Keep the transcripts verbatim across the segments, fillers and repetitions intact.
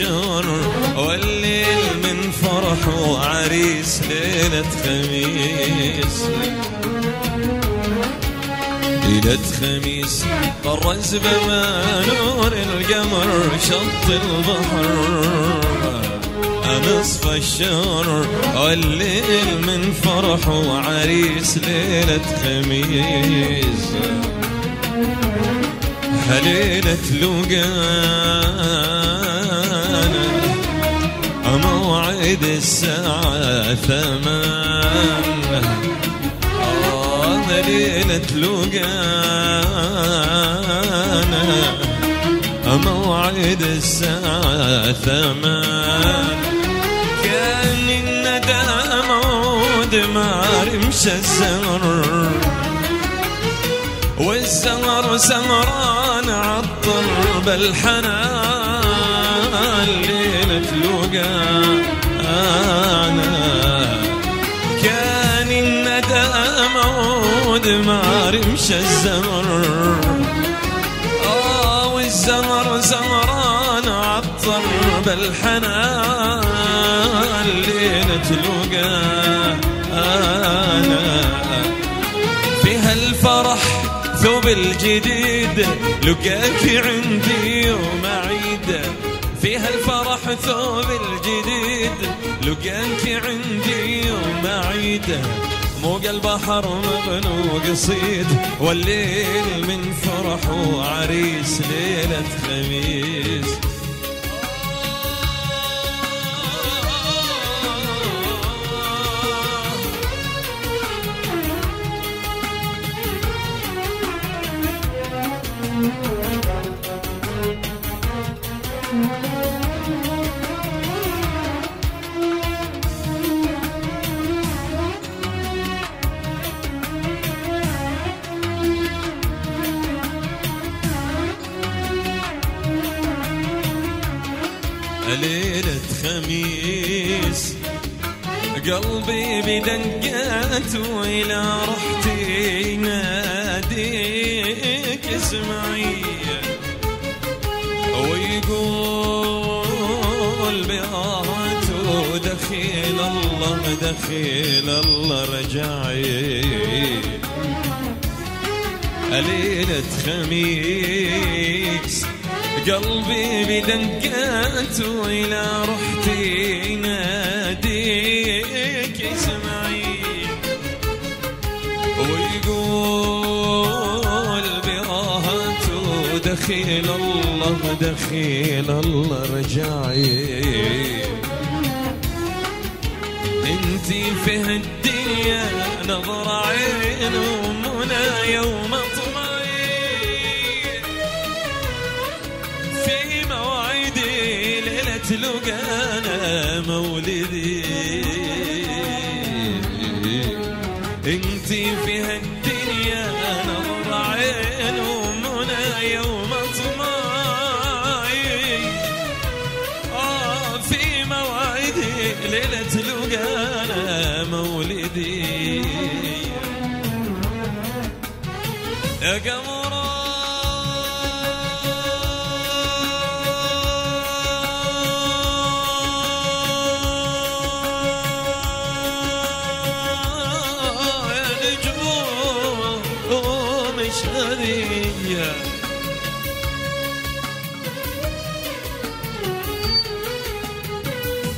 الشهر والليل من فرح وعريس ليلة خميس ليلة خميس طرز بما نور القمر شط البحر نصف الشهر والليل من فرح وعريس ليلة خميس ليلة لقانا موعد الساعة ثمان ليلة لقانا موعد الساعة ثمان كان الندم عود ما رمش الزهر والزهر سهران عطر بالحنان ليلة لقانا كان الندم عود ما رمش الزهر آه والزهر سهران عطر بالحنان ليلة لقانا فيها الفرح ثوب الجديد لقاك عندي يوم عيد فيها الفرح ثوب الجديد لقاك عندي يوم عيد موج البحر مغنو قصيد والليل من فرح وعريس ليلة خميس ليلة خميس قلبي بدقات وإلى رحتي ناديك اسمعي ويقول بآهاته دخيل الله دخيل الله رجعي ليلة خميس قلبي بدقات وإلى رحتي ناديك اسمعي ويقول بآهاته دخيل الله دخيل الله رجعي انتي في هالدنيا نظر عين ومنى يوم لقانا مولدي انتي في هالدنيا نظر عين ومنى يوم طمعي آه في موعدي ليلة لقانا مولدي يا قمر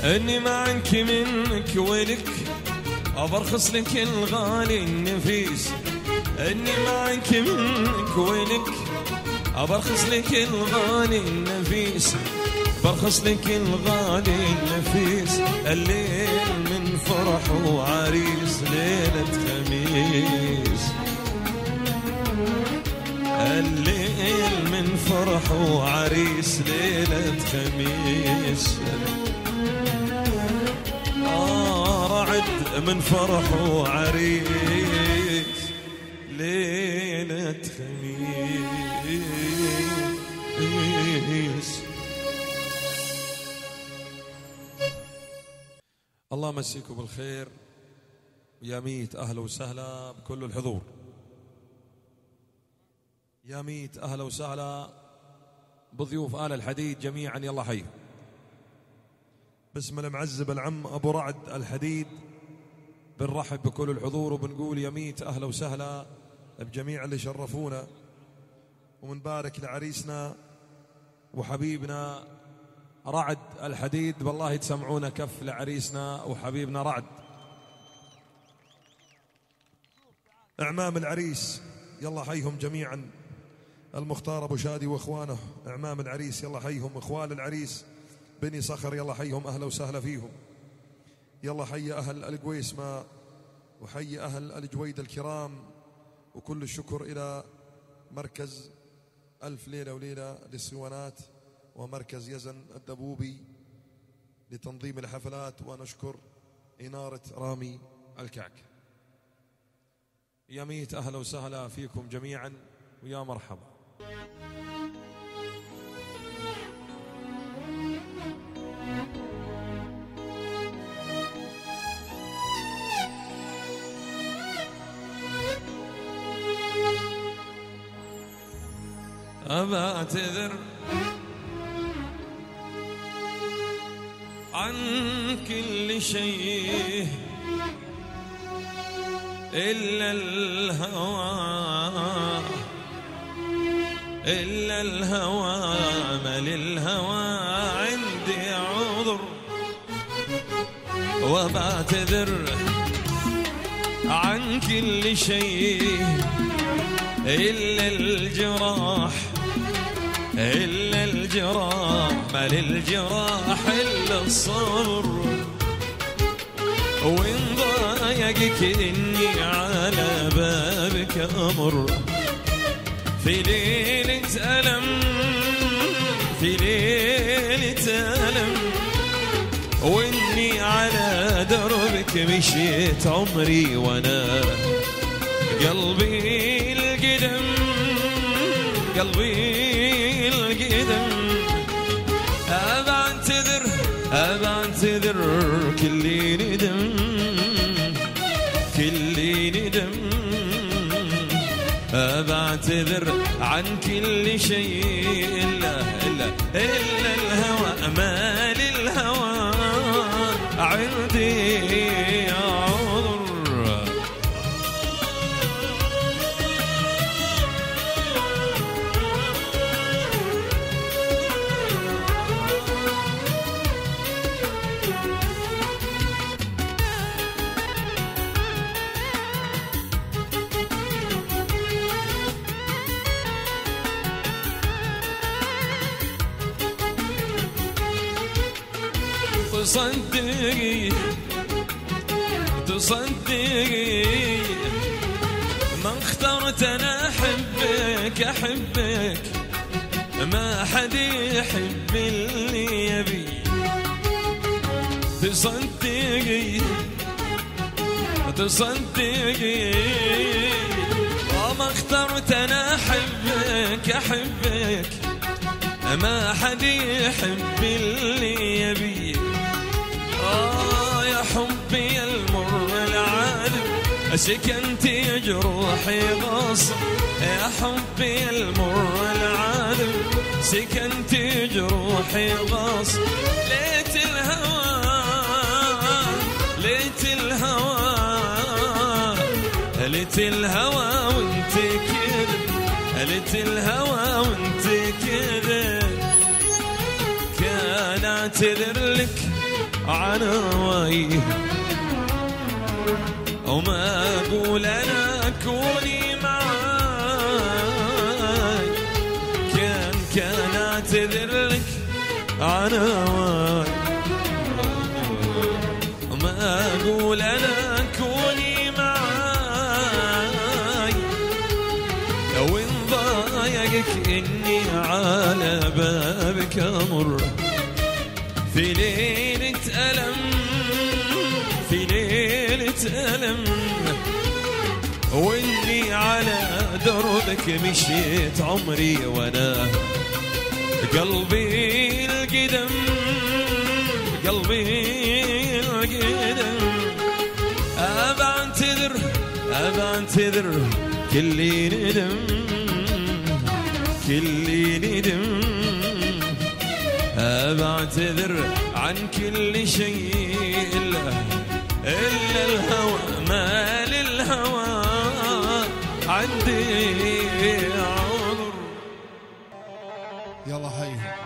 اني معك منك ولك ابرخص لك الغالي النفيس اني معك منك ولك ابرخص لك الغالي النفيس برخص لك الغالي النفيس الليل من فرح وعريس ليلة خميس الليل من فرح وعريس ليلة خميس آه رعد من فرح وعريس ليلة خميس. الله يمسيكم بالخير يا ميت أهلا وسهلا بكل الحضور يا ميت أهلا وسهلا بضيوف آل الحديد جميعا يلا حي باسم المعزب العم أبو رعد الحديد. بنرحب بكل الحضور وبنقول يا ميت أهلا وسهلا بجميع اللي شرفونا، ومنبارك لعريسنا وحبيبنا رعد الحديد. والله تسمعونا كف لعريسنا وحبيبنا رعد. اعمام العريس يلا حيهم جميعا، المختار ابو شادي واخوانه اعمام العريس يلا حيهم، اخوال العريس بني صخر يلا حيهم اهلا وسهلا فيهم. يلا حي اهل القويسمه وحي اهل الجويد الكرام، وكل الشكر الى مركز ألف ليلة وليلة للصوانات ومركز يزن الدبوبي لتنظيم الحفلات، ونشكر إنارة رامي الكعك. يا ميت أهلا وسهلا فيكم جميعا ويا مرحبا. أبى أعتذر عن كل شيء إلا الهوى، إلا الهوى ما للهوى عندي عذر. وأبى أعتذر عن كل شيء إلا الجراح، إلا الجراح ما للجراح إلا الصبر. وإن ضايقك إني على بابك أمر، في ليلة ألم، في ليلة ألم، وإني على دربك مشيت عمري وأنا قلبي القدم، قلبي أبى أعتذر، أبى أعتذر كلي ندم، كلي ندم. أبى أعتذر عن كل شيء إلا إلا إلا الهوى ما للهوى عندي عذر. تصدقي تصدقي ما اخترت انا احبك، احبك ما حد يحب اللي يبي. تصدقي تصدقي ما اخترت انا احبك، احبك ما حد يحب اللي يبي. آه يا حبي المر العذب سكنت جروحي غصب، يا حبي المر العذب سكنت جروحي غصب. ليت الهوى، ليت الهوى، ليت الهوى وانت كذب، ليت الهوى وانت كذب. كان اعتذر لك عن روايه وما اقول انا كوني معاي، كان كان اعتذر لك عن روايه وما اقول انا كوني معاي. وان ضايقك اني على بابك امر، في ليلة ألم، في ليلة ألم، وإني على دربك مشيت عمري وأنا قلبي القدم، قلبي القدم. أبى أعتذر، أبى أعتذر كلي ندم، كلي ندم. أبى أعتذر عنك كل شيء إلا إلا الهوى، ما للهوى عندي عذر. يلا هيا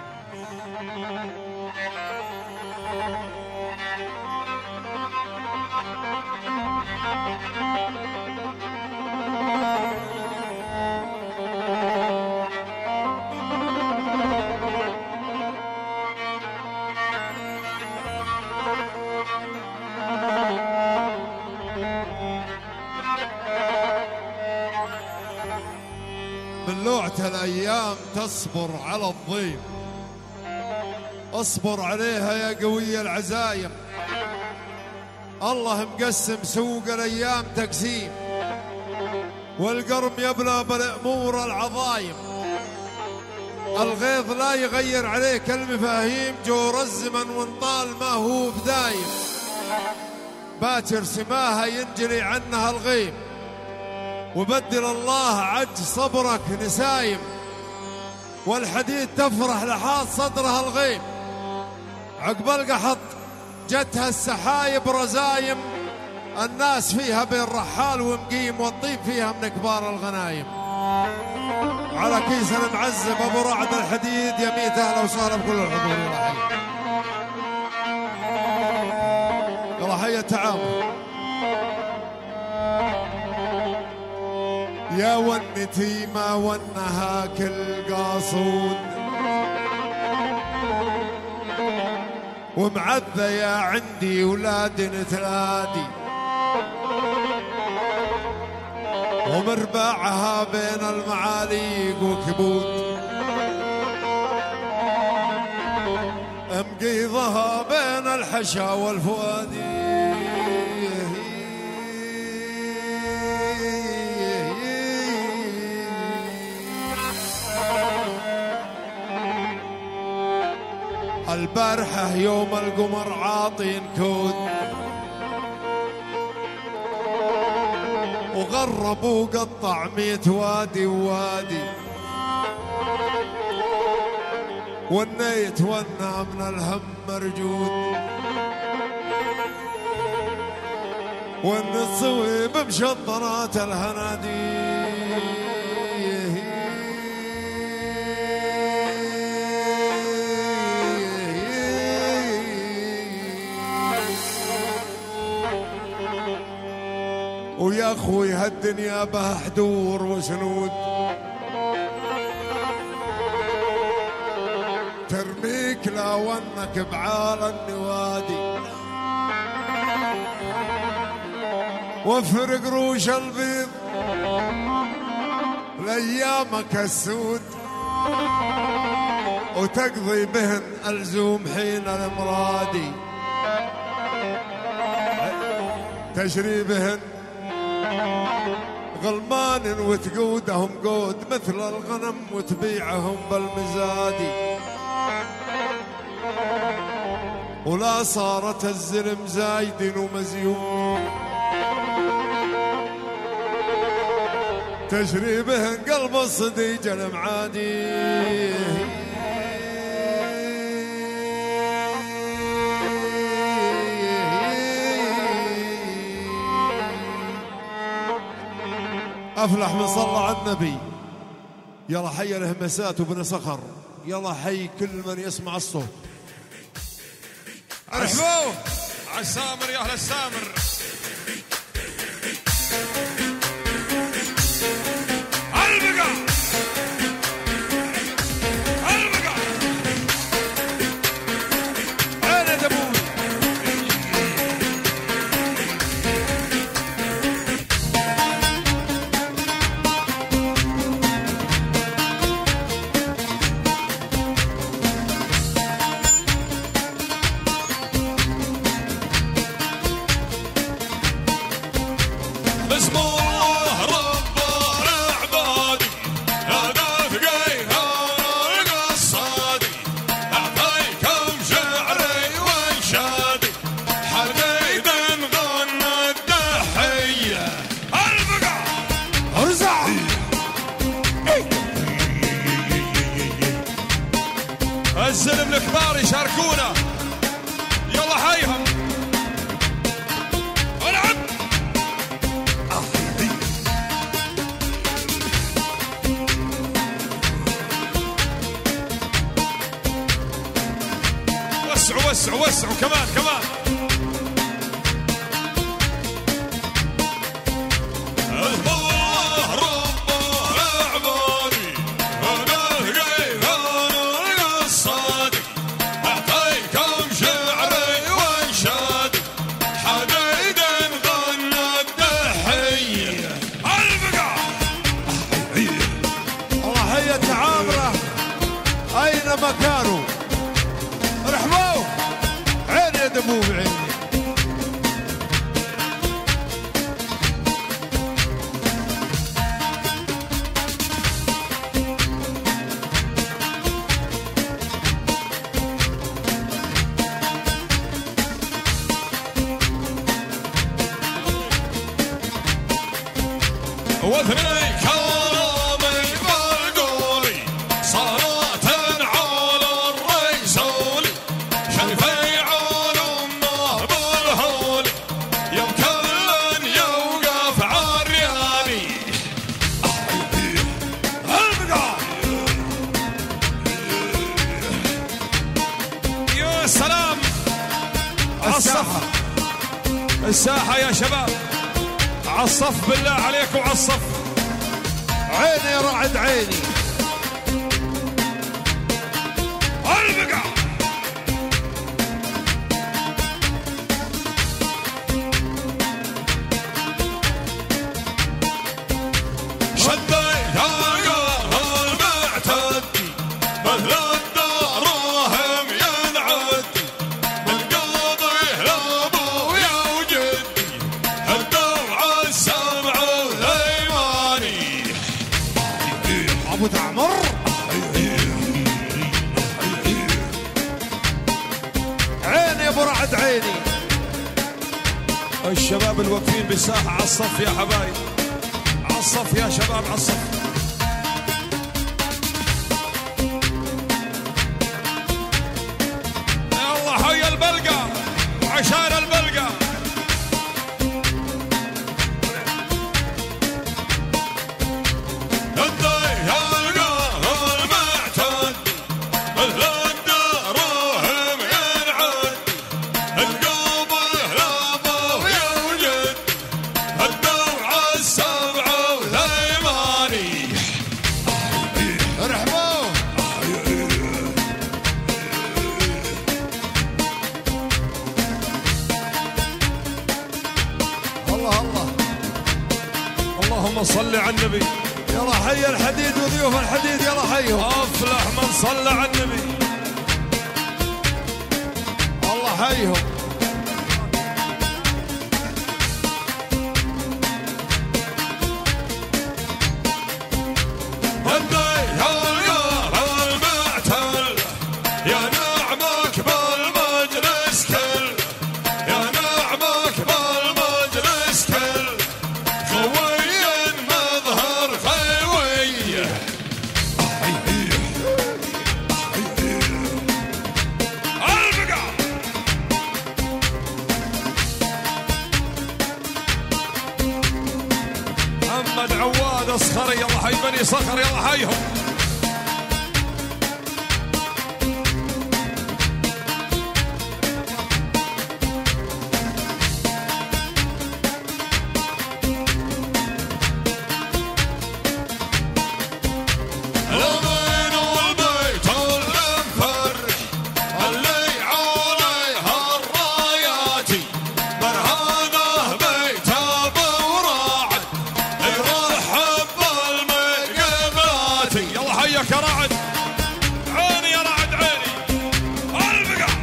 بلوعة الأيام تصبر على الضيم، اصبر عليها يا قوي العزايم. الله مقسم سوق الأيام تقسيم، والقرم يبلى بالأمور العظايم. الغيظ لا يغير عليك المفاهيم، جور الزمن وانطال ما هو بدايم. باكر سماها ينجلي عنها الغيم، وبدل الله عجز صبرك نسايم. والحديد تفرح لحاط صدرها الغيم، عقب القحط جتها السحايب رزايم. الناس فيها بين رحال ومقيم، والطيب فيها من كبار الغنايم. على كيس المعزب ابو رعد الحديد يميت، اهلا وسهلا بكل الحضور. يلا حيا تعامل يا ونتي ما ونها كل قاصود، ومعذية عندي ولاد نتلادي، ومرباعها بين المعاليق وكبود، مقيضها بين الحشا والفؤادي. البارحة يوم القمر عاطين كود، وغربوا قطع ميت وادي ووادي، والنيت ونا من الهم مرجود، وان الصويب مشطرات الهنادي. ويا اخوي هالدنيا بها حدور وسنود، ترميك لا ونك بعال النوادي، وفر قروش البيض لايامك السود، وتقضي بهن الزوم حين المرادي. تجري بهن غلمان وتقودهم قود، مثل الغنم وتبيعهم بالمزادي. ولا صارت الزلم زايد ومزيون، تجري بهن قلب الصديق المعادي. أفلح من صلى على النبي. يلا حي الهمسات وبني صخر، يلا حي كل من يسمع الصوت. عرفوه عالسامر، يا أهل السامر. الساحة يا شباب، عالصف بالله عليكم، عالصف. عيني يا رعد عيني، البقع شديت اقهر المعتدي، مثل الدراهم ينعدي، القاضي لابو يا وجدي، الدمعة السبعة الهيماني. ابو تعمر عيني، ابو رعد عيني. الشباب الواقفين بالساحة عالصف يا حبايب، عالصف يا شباب، عالصف. يلا حي البلقة وعشان البلقة، اللهم صل على النبي. يلا حي الحديد وضيوف الحديد، يلا حيهم. افلح من صلى على النبي، الله حيهم. عواد الصخري، يلا حي بني صخر، يلا حيهم. يا رعد عيني، يا رعد عيني، البقع.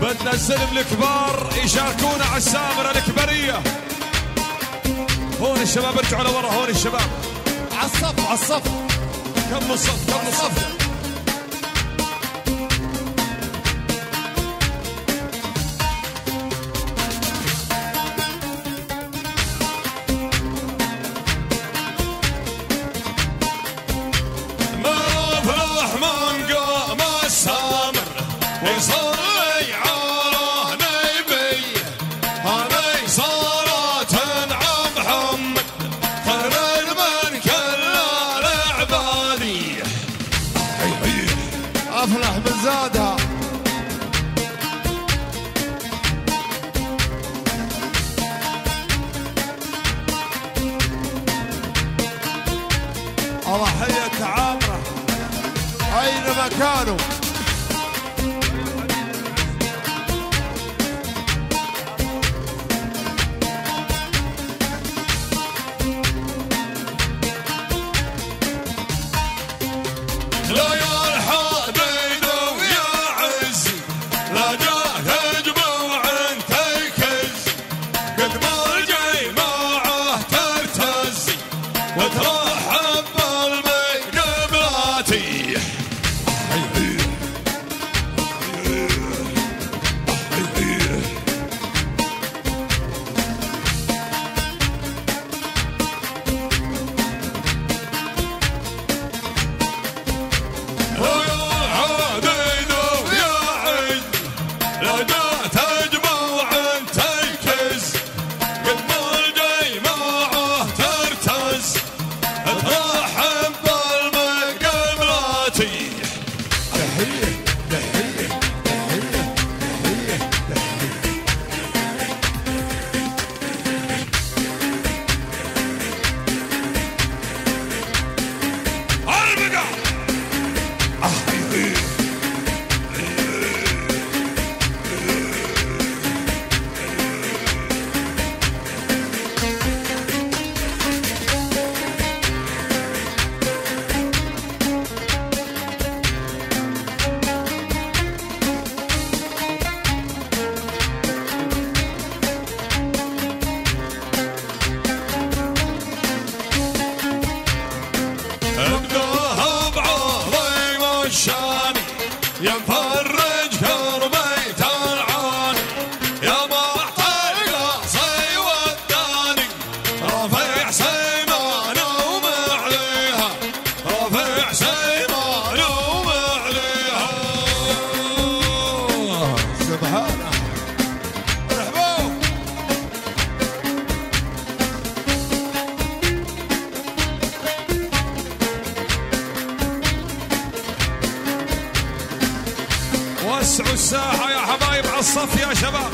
بدنا الزلم الكبار يشاركونا على السامرة الكبرية. هون الشباب، ارجعوا لورا، هون الشباب عالصف، عالصف، كملوا الصف، كملوا الصف. صلي على نبي، هذي صلاة عم محمد، خير من كل العبادي. افلح من زادها. الله حية عامرة اينما كانوا. وسعوا الساحة يا حبايب على الصف يا شباب.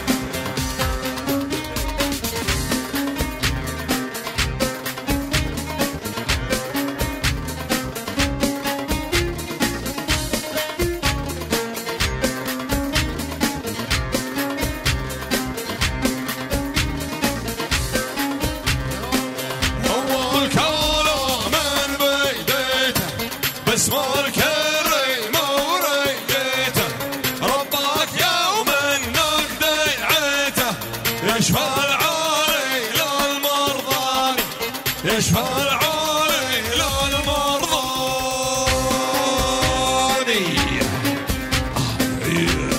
هو الكلام من بيديته بس مالك يشفى العالي للمرضاني المقام.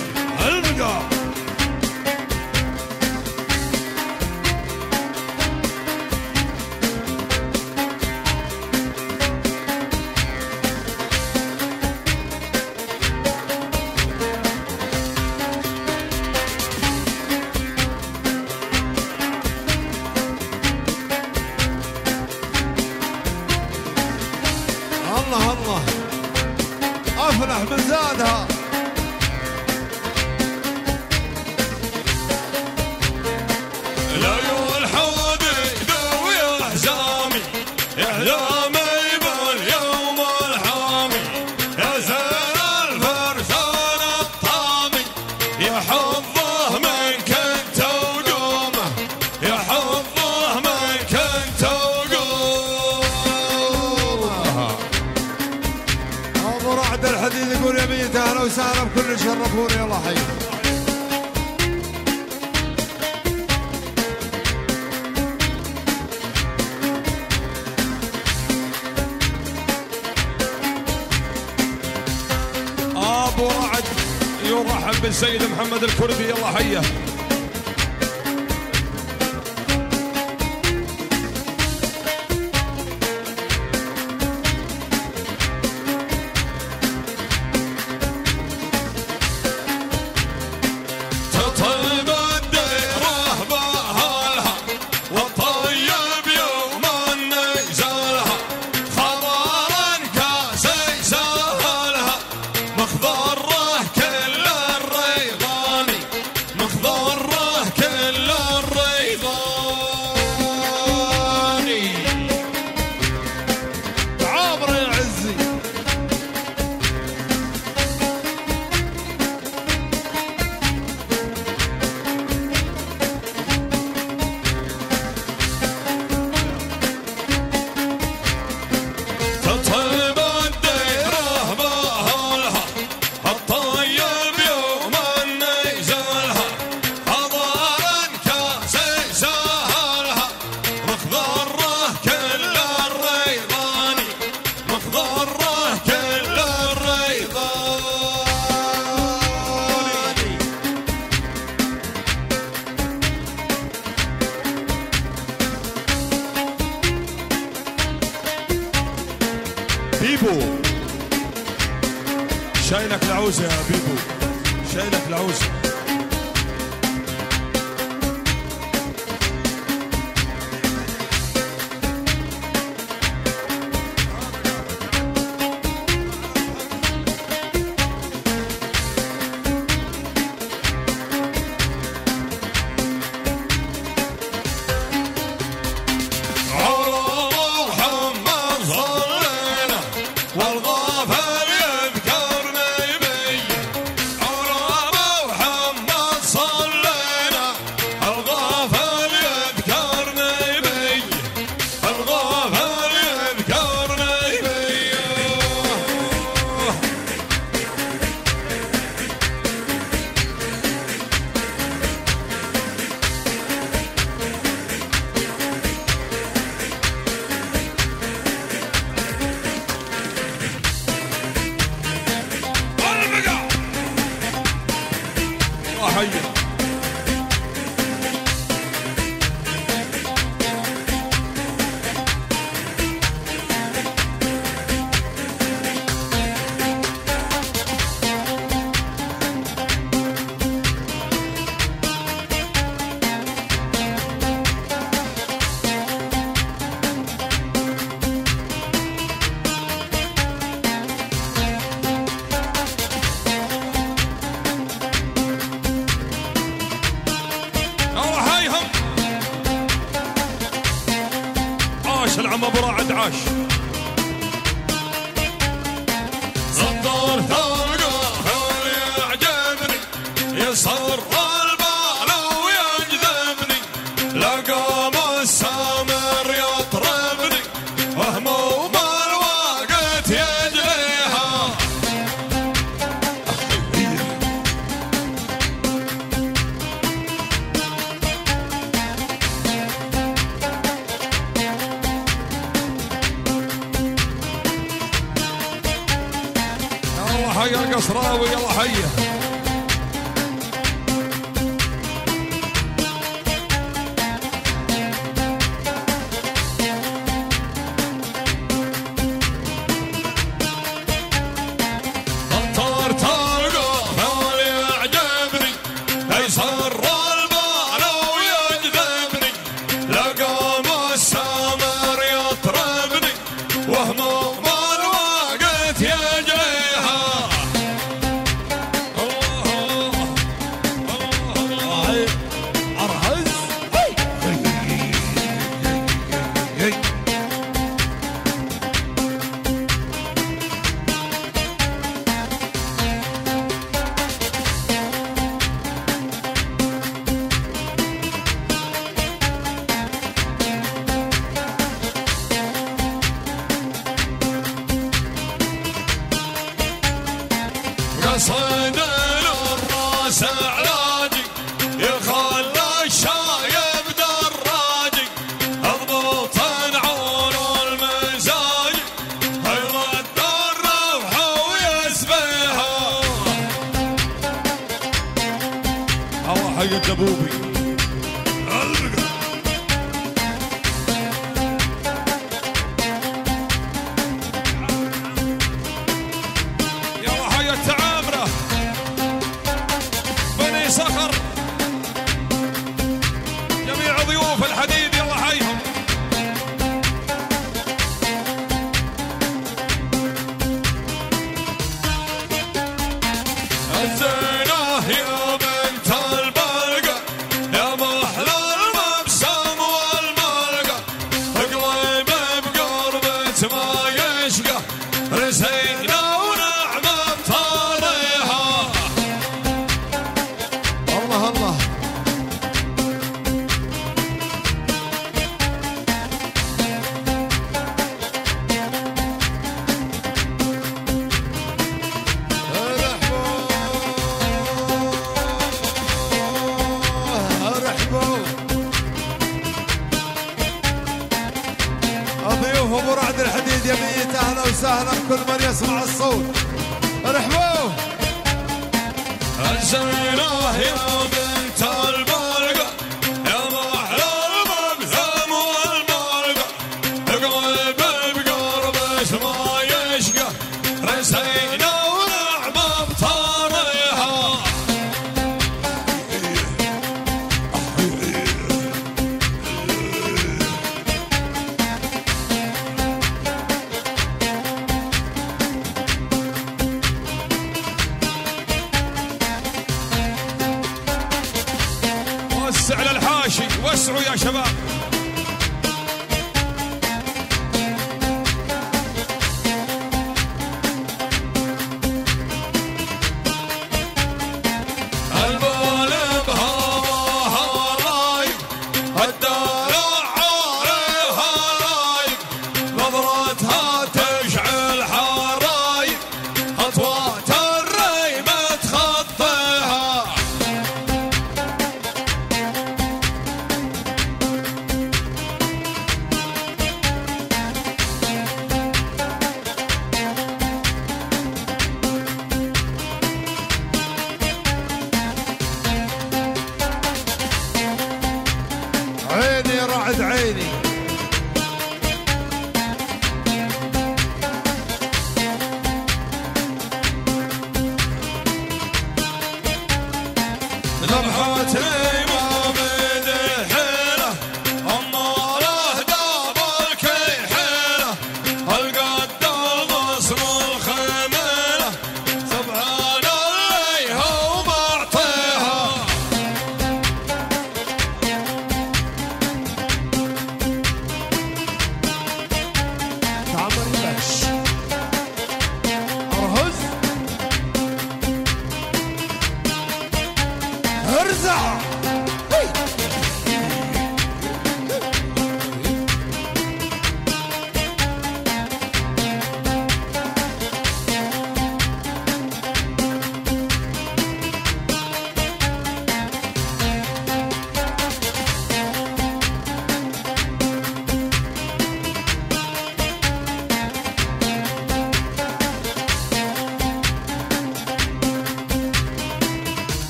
الله الله أفرح من زادها. ليو الحودي دوي أحزامي إعلامي باليوم الحامي يا زين الفرسان الطامي يا حظه من كنت وقومه يا حظه من كنت رعد الحديد يقول يا بيت اهلا وسهلا بكل يشرفوني يلا حيكم. ابو رعد يرحب بالسيد محمد الكردي يلا حيه. بيبو شايلك العوزة يا بيبو شايلك العوزة. حيا قصراوي، يلا حيا. بني صخر جميع ضيوف الحديد، يلا حيهم. ضيوف رعد الحديد يميت، اهلا وسهلا بكل من يسمع الصوت. ارحبوا الزينه يا بنت البرقه، يا محلى المقسم والمرقه، قريب بقرب ما يشقى، رزينا ونعمه بطريها. على الحاشي وسعوا يا شباب. البول بهواها رايق، الدلع عليها رايق، نظرتها تشعل حرايق، خطوات الريمة تخطيها.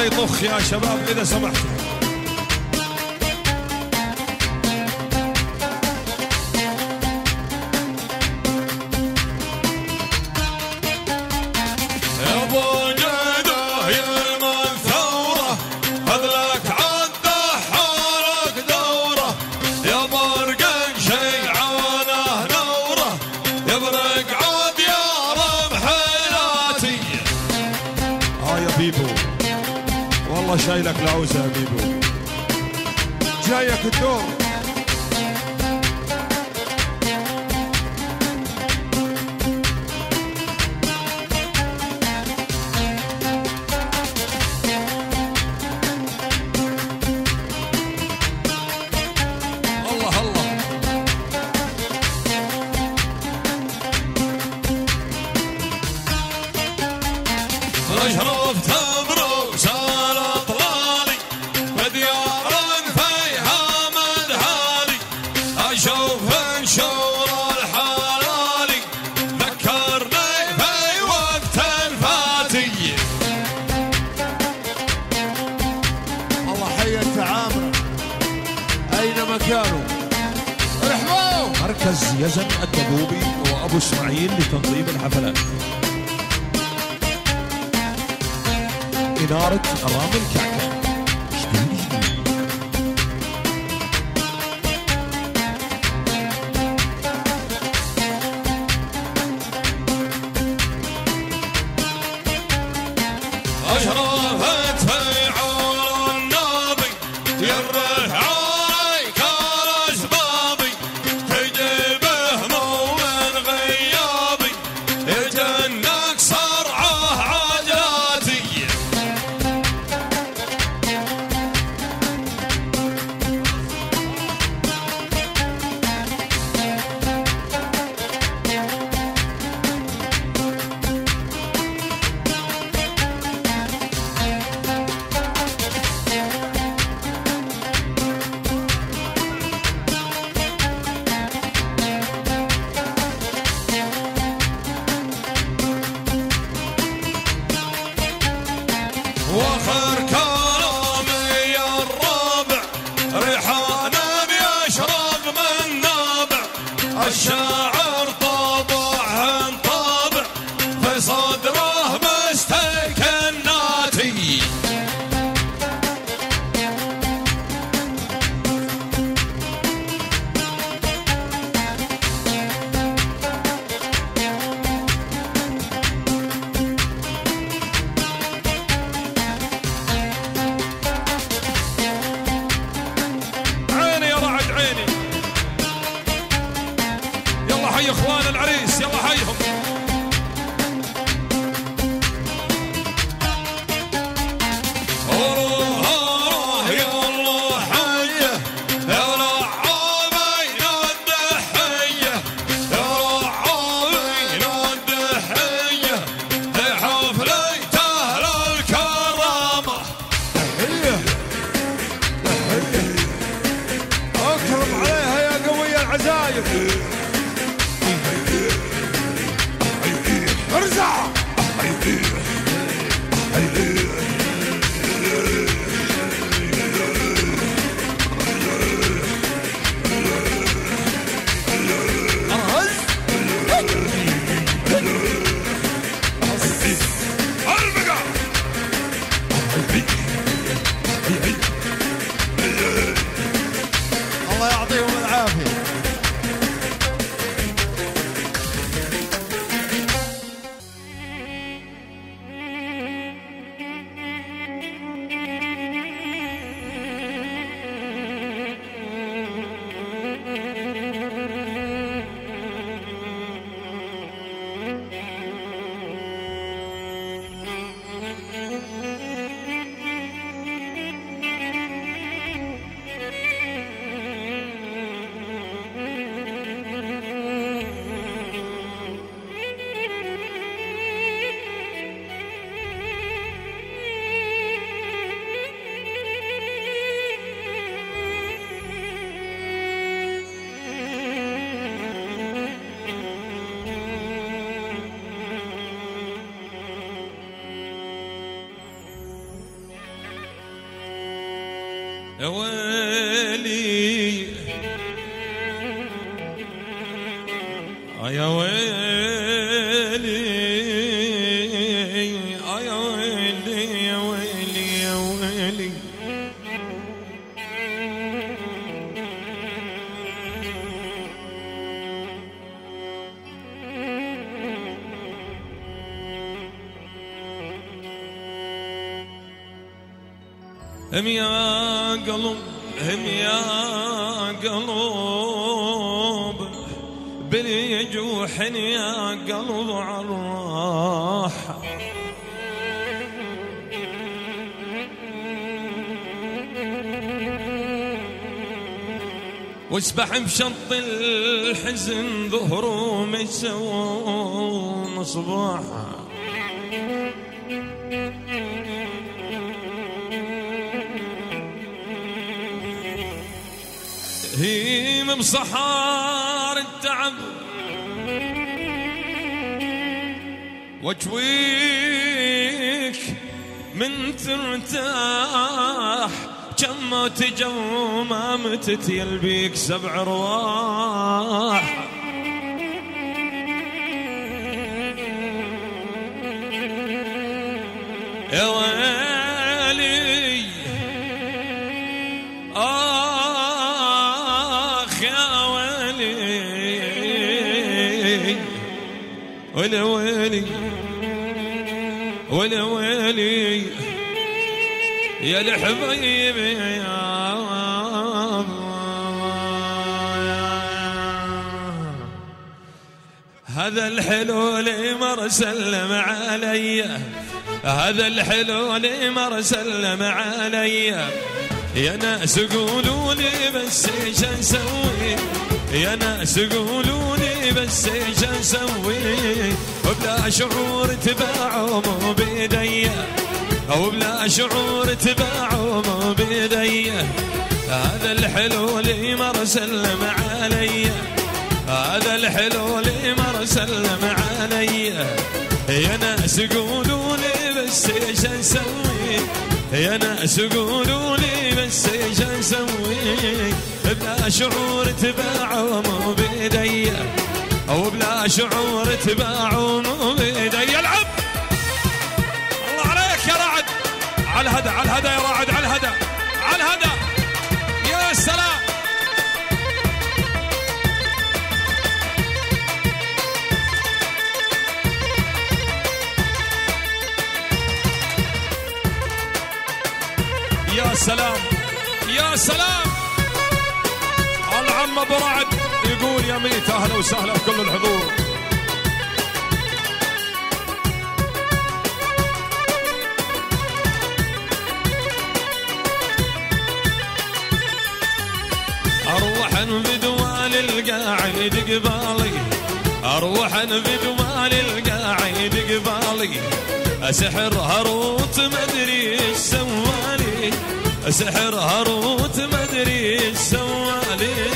كده يطخ يا شباب إذا سمحتوا. شايلك العوزة يا بيبو، جايك الدور. الله الله رجرب تبرو سارة مركز يزن الدبوبي وابو اسماعيل لتنظيم الحفلات. إدارة رام الكعكة. أشرفت في عون الناضي يرى وفر كرامي الرابع ريحانا يشرب من نابع الشاعر طابعها انطابع في صدره مستكن ناتي. يا اخوان العريس يلا حيهم. اوه اوه يلا حيه يا رعابين الدحيه يا رعابين الدحيه لحفلة اهل الكرامه. تحيه تحيه اكرم عليها يا قويه العزايم. الله يعطيهم العافية. يا ويلي يا ويلي يا ويلي يا ويلي يا ويلي هم يا قلب هم يا قلب بلي جوحني يا قلب عالراحة واسبح بشط الحزن ظهره مسوم مصباحة هيم بصحار التعب وجويك من ترتاح كم ما تجو ما متت يلبيك سبع رواح يا ويلي ولا ويلي ولا ويلي يا الحبيبي يا هذا الحلو لي مر سلم علي هذا الحلو لي مر سلم علي يا ناس قولوا لي بس ايش نسوي يا ناس قولوا لي بس ايش نسوي وبلا شعور تباعوا مو بيدي وبلا شعور تباعوا مو بيدي هذا الحلو لي مر سلم علي هذا الحلو لي مر سلم علي يا ناس قولوا لي بس ايش نسوي يا ناس قولوا لي بس ايش نسوي بلا شعور تباعوا مو بيدي او بلا شعور تباعوا مو بيدي العب الله عليك يا رعد على الهدى على الهدى يا رعد على الهدى على الهدى يا سلام يا سلام يا سلام العم ابو رعد يقول يا ميت اهلا وسهلا بكل الحضور اروح بدوال القاعد قبالي اروح بدوال القاعد قبالي سحر هاروت ما ادري ايش سوالي سحر هاروت ما ادري ايش سوالي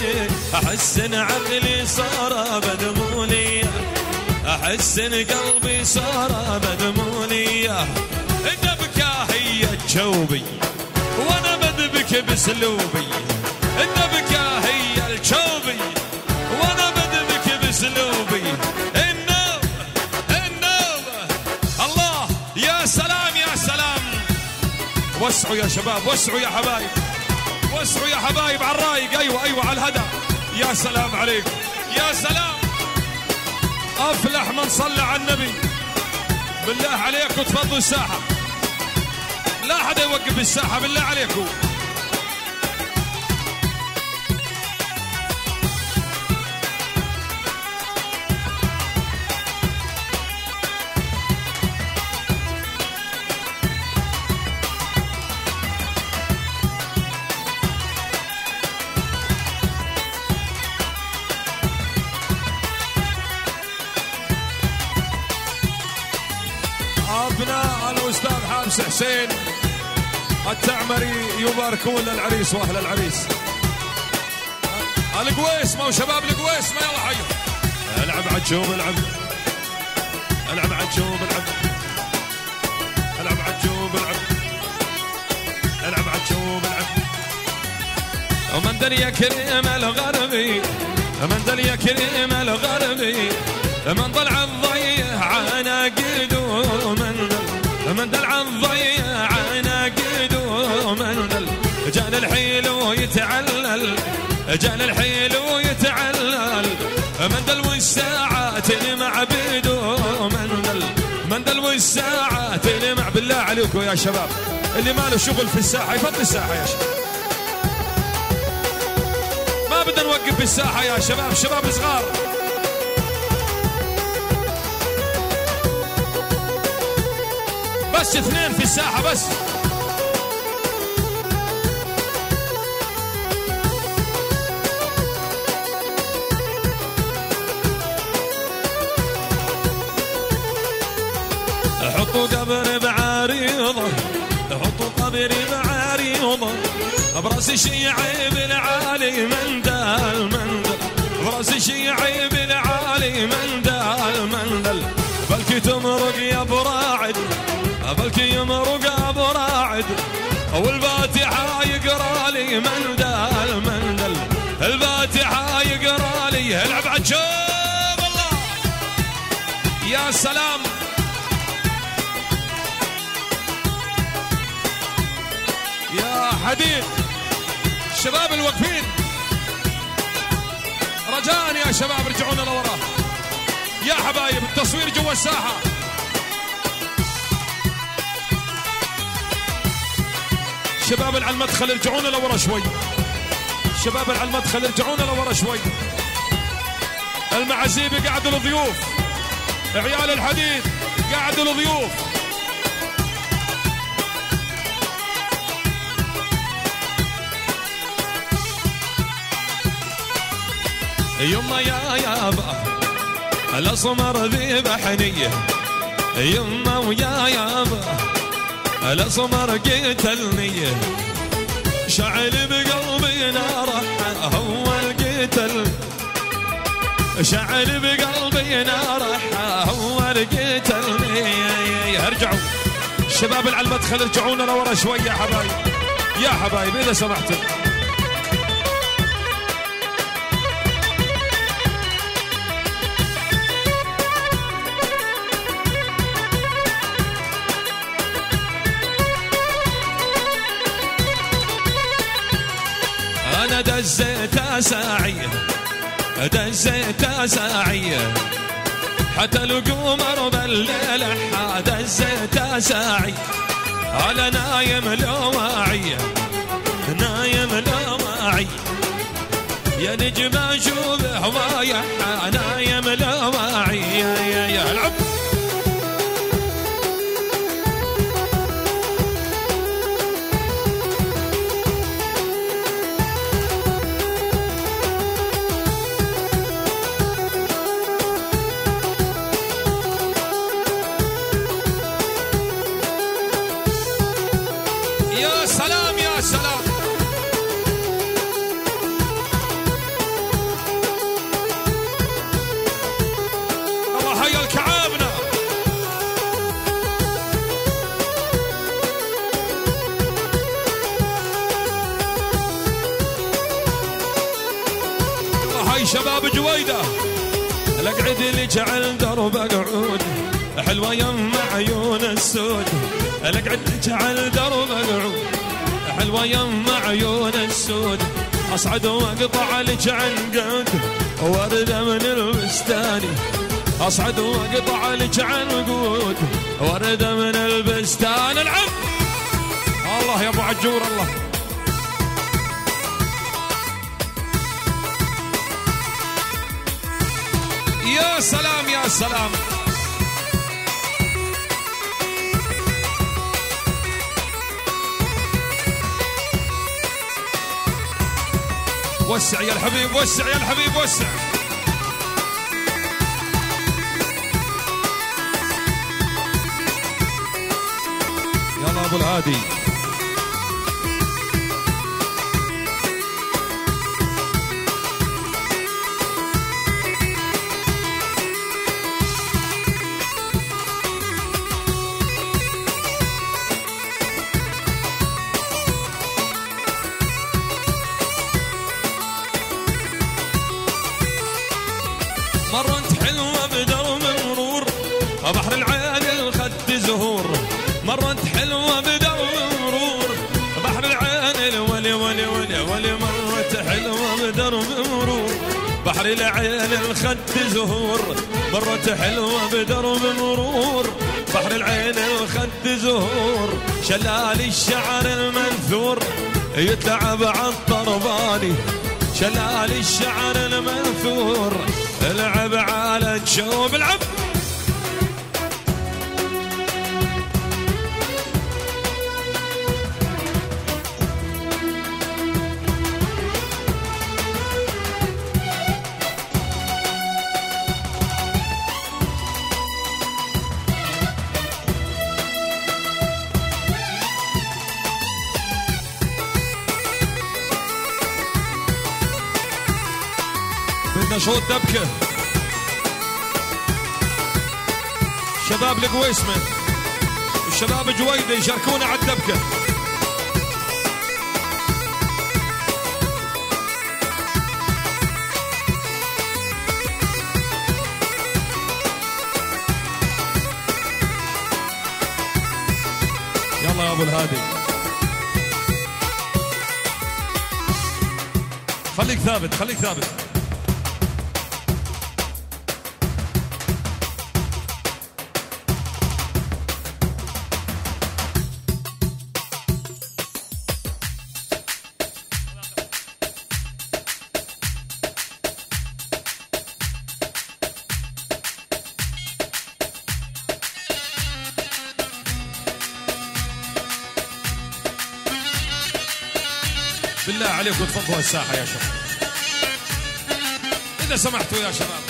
احس ان عقلي صار بدموني احس ان قلبي صار بدموني الدبكه هي جوبي وانا بدبك باسلوبي الدبكه هي الجوبي وانا بدبك باسلوبي وسعوا يا شباب وسعوا يا حبايب وسعوا يا حبايب على الرايق ايوه ايوه على الهدى يا سلام عليك يا سلام افلح من صلى على النبي بالله عليكم تفضلوا الساحه لا حدا يوقف الساحه بالله عليكم حسين التعمري يباركون للعريس واهل العريس القويسمه وشباب القويسمه يلا حيهم العب عجوب العب العب عجوب العب العب عجوب العب العب عجوب العب ومن دري كريم الغربي من دري كريم الغربي من طلع الضيع عناقيد ومن من طلع الضيع عناقيد ومن جان الحيل ويتعلل جان الحيل ويتعلل من دل والساعات المعبيد ومن من دل والساعات المع بالله عليكم يا شباب اللي ما له شغل في الساحه يفضل الساحه يا شباب. ما بدنا نوقف بالساحه يا شباب، شباب صغار. بس اثنين في الساحه بس. حطوا قبر بعريضه، حطوا قبري بعريضه، براس الشيعي بالعالي من دال من دال، براس الشيعي بالعالي من دال من دال، بلكي تمرق يا ابو راعد، بلكي يمرق ابو راعد، والفاتحه يقرا لي من دال من دال، الفاتحه يقرا لي، العب عجاب الله يا سلام. يا حديد الشباب الواقفين رجاء يا شباب رجعونا لورا يا حبايب، التصوير جوا الساحه. الشباب اللي على المدخل ارجعونا لورا شوي، الشباب اللي على المدخل ارجعونا لورا شوي. المعازيب قعدوا لضيوف، عيال الحديد قعدوا لضيوف. يما يا يابا الأصمر ذيب حنية، يما ويا يابا الأصمر قتلني، شعل بقلبي ناره هو القتل، شعل بقلبي ناره هو القتلني. ارجعوا الشباب اللي على المدخل ارجعونا لورا شوي يا حبايب، يا حبايب إذا سمحتم. أنا دزيتها ساعية، دزيتها ساعية حتى القمر بالليل، دزيتها ساعية على نايم لو واعية، نايم لو واعية يا نجم أشوف هواية، نايم لو واعية يا العب. شباب جويده الاقعد اللي جعل دربك عود، حلوه يم عيون السود، الاقعد اللي جعل دربك عود، حلوه يم عيون السود، اصعد واقطع لك عنقود ورده من البستاني، اصعد واقطع لك عنقود ورده من البستان. العب الله يا ابو عجور الله. يا سلام يا سلام. وسع يا الحبيب، وسع يا الحبيب، وسع. يلا ابو الهادي. بحر العين الخد زهور مرت حلوة بدور، بحر العين الولي ولي ولي ولي مرت حلوة بدرب مرور، بحر العين الخد زهور مرت حلوة بدرب مرور، بحر العين الخد زهور شلال الشعر المنثور يتلعب عالطرباني، شلال الشعر المنثور العب على الشوب العب. نشوط دبكة شباب القويسمة والشباب جويدة يشاركونا على الدبكة. يلا يا ابو الهادي خليك ثابت خليك ثابت. بالله عليكم تفضلوا الساحة يا شباب إذا سمحتوا يا شباب.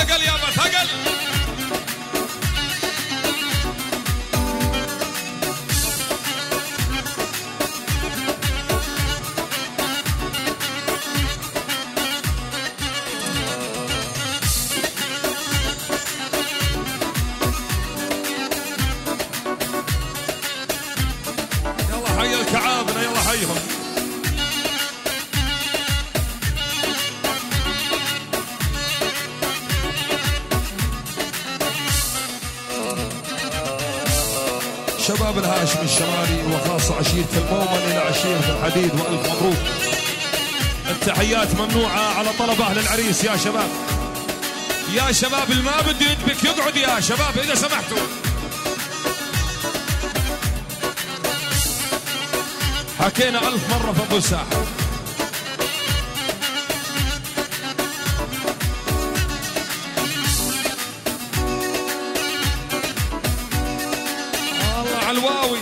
ثقل يابا ثقل. شباب الهاشم الشراري وخاصة عشيرة المومن إلى عشيرة الحديد وألف مبروك. التحيات ممنوعة على طلب أهل العريس يا شباب. يا شباب اللي ما بده يدبك يقعد يا شباب إذا سمحتوا. حكينا ألف مرة في أبو الساحة. الواوي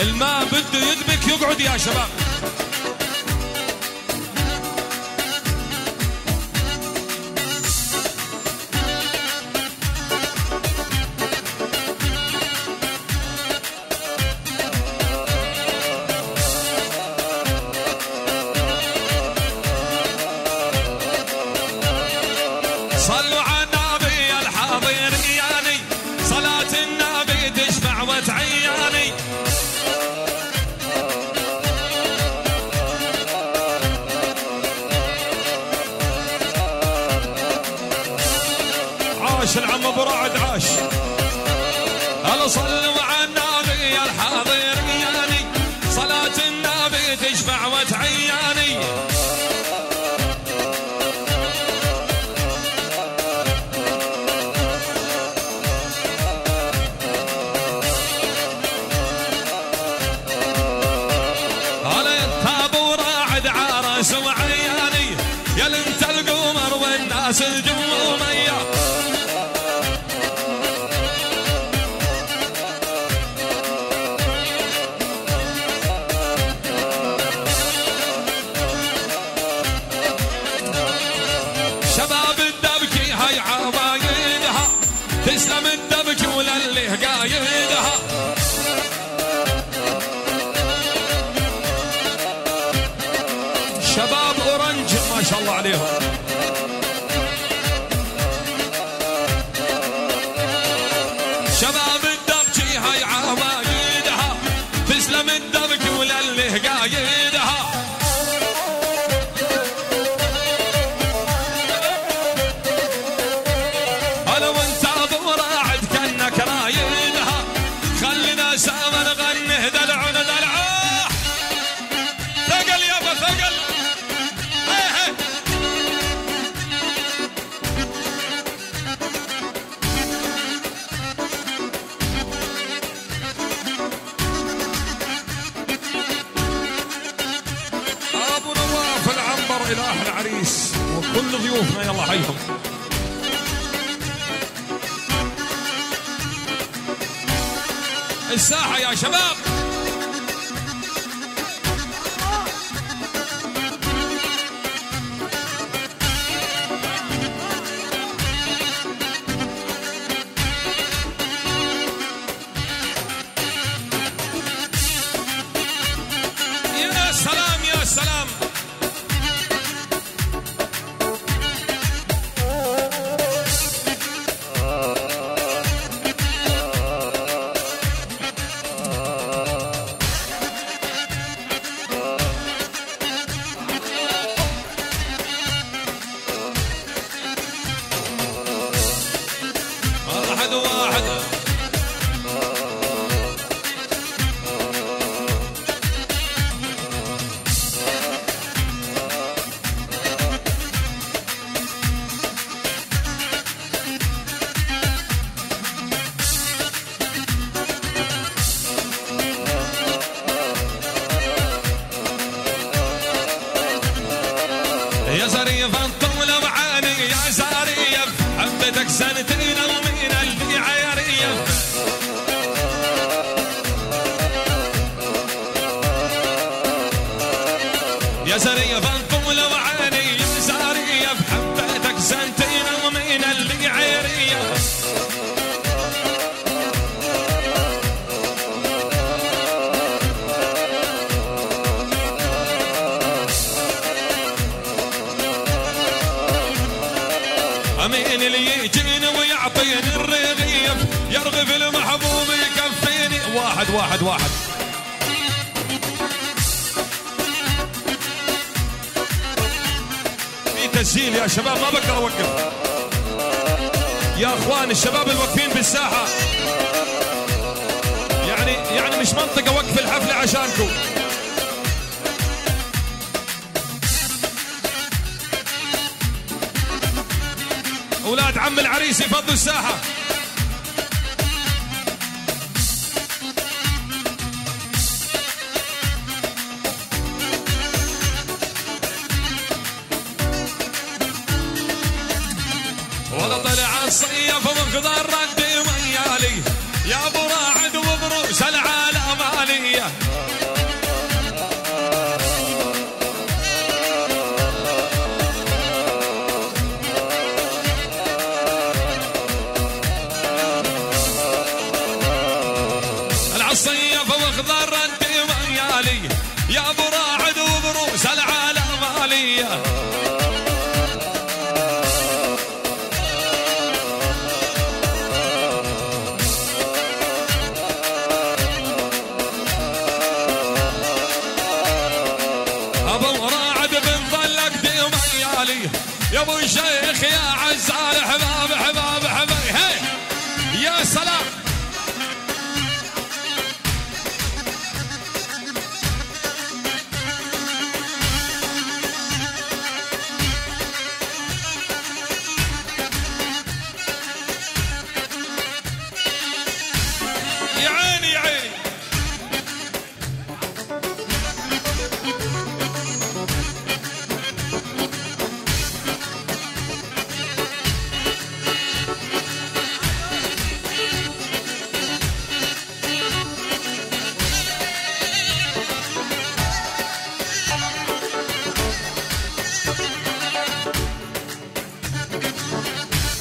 الما بده يدبك يقعد يا شباب. عاش العم ابو رعد عاش. هلا صلوا على النبي يا الحاضر ياني، صلاة النبي تشفع وتعياني. هلا يا ابو رعد عرس وعياني، يا اللي انت القمر والناس الجموميه. شباب الدرجي هاي عوايدها تسلم الدرج وللي قايدها. انا وانت ابو رعد كانك رايدها، خلينا سوا نغني دلع دلع ثقل يابا ثقل. إله العريس وكل ضيوفنا يلا حيهم. الساحة يا شباب. يا سلام يا سلام. يا زريف انطول وعاني يا زريف حبتك سنتين ومن قلبي عريف. يا زريف انطول وعاني يا زريف حبتك سنتين ومن قلبي عريف. أمين اللي يجيني ويعطيني الرغيف يرغب المحبوب يكفيني. واحد واحد واحد. في تسجيل يا شباب ما بقدر أوقف. يا إخوان الشباب الواقفين بالساحة يعني يعني مش منطقة وقف الحفلة عشانكم. أولاد عم العريس يفضوا الساحة. والله طلع الصيف وخضر ردي ويالي يا أبو راعد وبروس العالم عليا. الصيف واخضر ردي ويالي يا ابو راعد وبروس العالم عليا. ابو راعد بنظلك دي ويالي يا ابو الشيخ يا عزال حباب حباب حباي. هي يا سلام.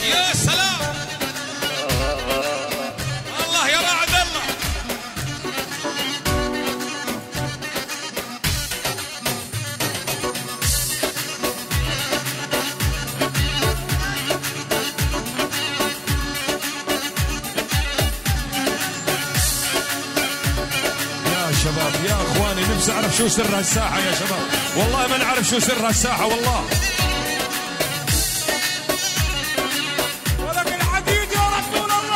يا سلام الله يا رعد الله. شباب يا اخواني، نفسي اعرف شو سر هالساعه يا شباب، والله ما نعرف شو سر هالساعه والله. ولك الحديد يا رسول الله.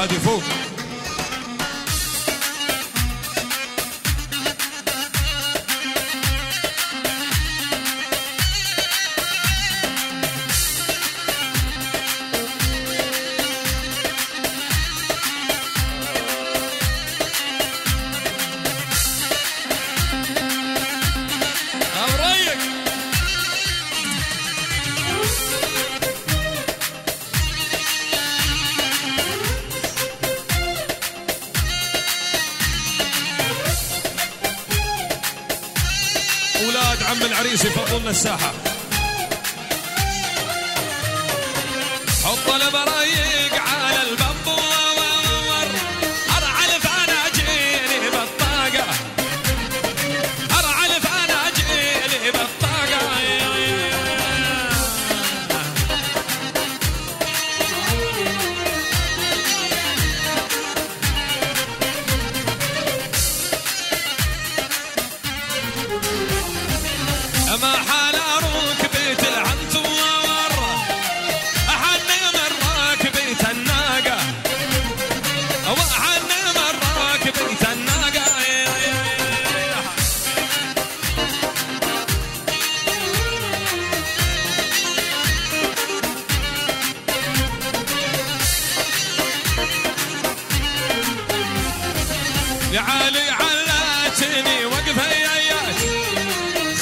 هادي فوق فضلنا الساحة، حط البرايق على البنبور، أرعى الفناجيل بالطاقة، أرعى الفناجيل بالطاقة، ما حال ركبة العنتور أحني من راكبة الناقة، وأحني من راكبة الناقة. يا علي علاتني وقفة يايات،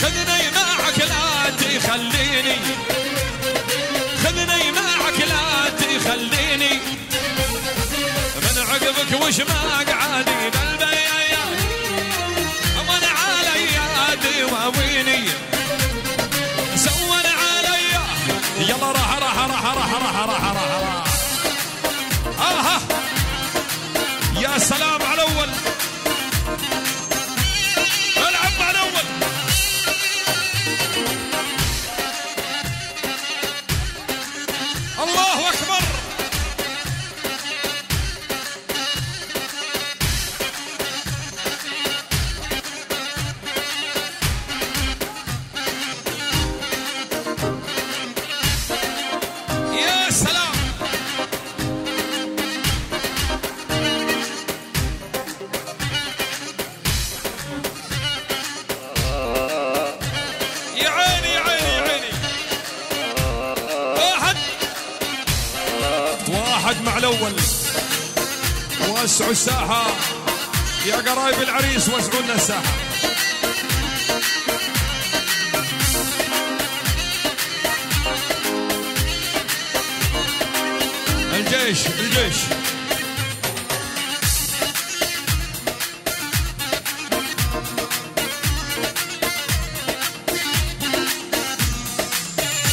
خذني معك لا تخليني، خذني معك لا تخليني، من عقبك وش ما قعدي بالبيات، من علي دواويني، سوّن علي يلا راح راح راح راح راح راح راح. آها يا سلام على الأول، العب مع الأول. الله أكبر. يا سلام. واحد مع الاول. وسعوا الساحه يا قرايب العريس، وسعوا لنا الساحه. الجيش الجيش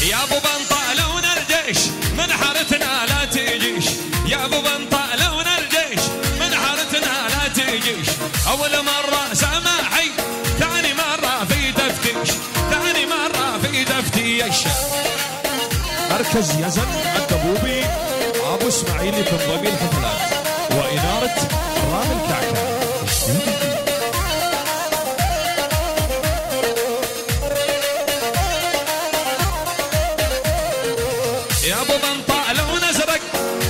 يا ابو بنطا لون الجيش من حارتنا لا تجيش، يا ابو بنطا لون الجيش من حارتنا لا تجيش. اول مره سماحي، ثاني مره في تفتيش، ثاني مره في تفتيش. مركز يزن الدبوبي ابو اسماعيل بن ضبي الحفلات واناره رام الكعكه. يا ابو بنطا لو نزرق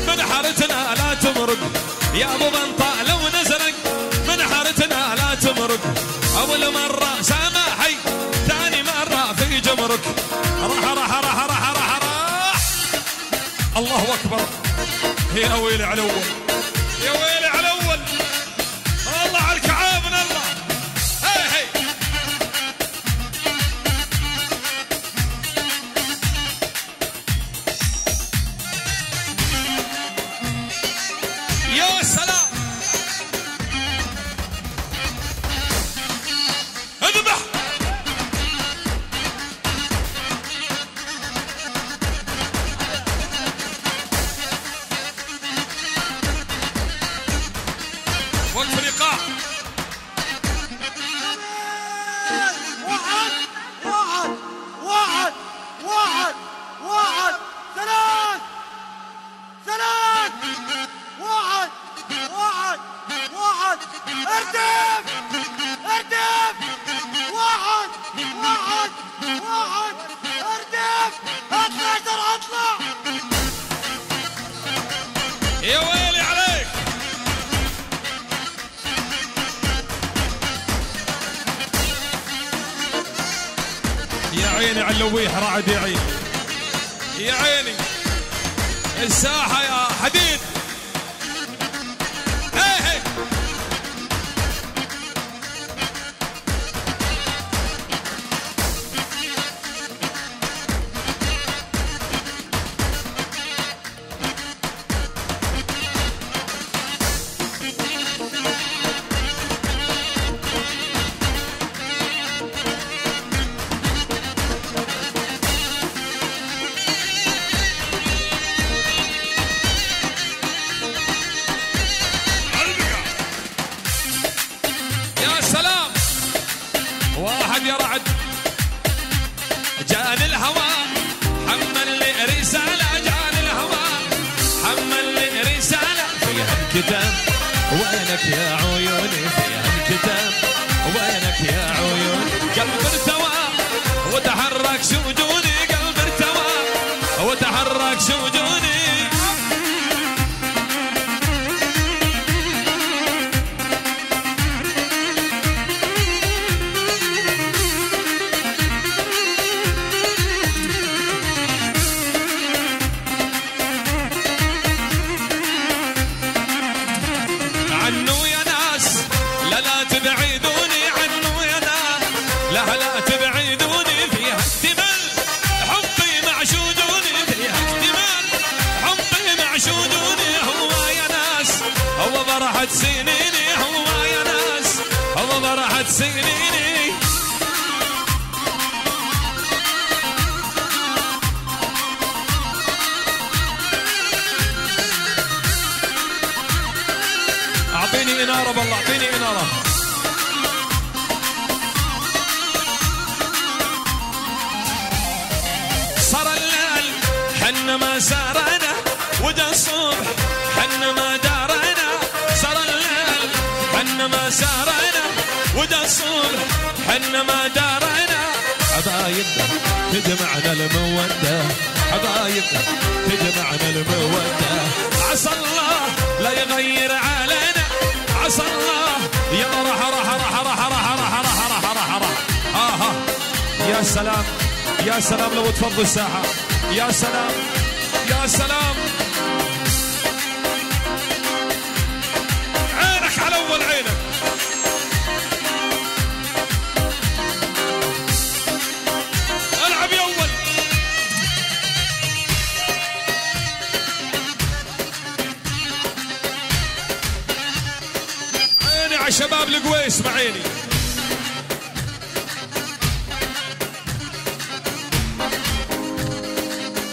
من حارتنا لا تمرق، يا ابو بنطا لو نزرق من حارتنا لا تمرق. اول مره سامحي، ثاني مره في جمرك. راح راح راح راح راح راح الله اكبر، يا ويلي على الاول، يا ويلي على الاول، الله على الكعاب من الله. هي هي يا سلام، اذبح علويها رعد، يا عيني يا عيني الساحة يا حديد. هي هي يا رعد جاني الهوى حمل لي رسالة، جاني الهوى حمل لي رسالة فيها الكتاب. وينك يا عيوني فيها الكتاب، وينك يا عيوني. قلب ارتوى وتحرك سجوني، قلب ارتوى وتحرك سجوني. سنيني اعطيني اناره بالله، اعطيني اناره. صار الليل حنا ما سارنا، ودا الصبح حنا ما دارنا. صار الليل حنا ما سارنا، ودا الصبح حنا ما دارنا. حبايبنا تجمعنا المودة، حبايبنا تجمعنا المودة. عسى الله لا يغير علينا، عسى الله. يلا راح راح راح راح راح راح راح راح راح آه يا سلام، يا سلام لو تفضوا الساحة، يا سلام يا سلام. لك على اول عينك. العب يا اول. عيني على شباب القويس معيني.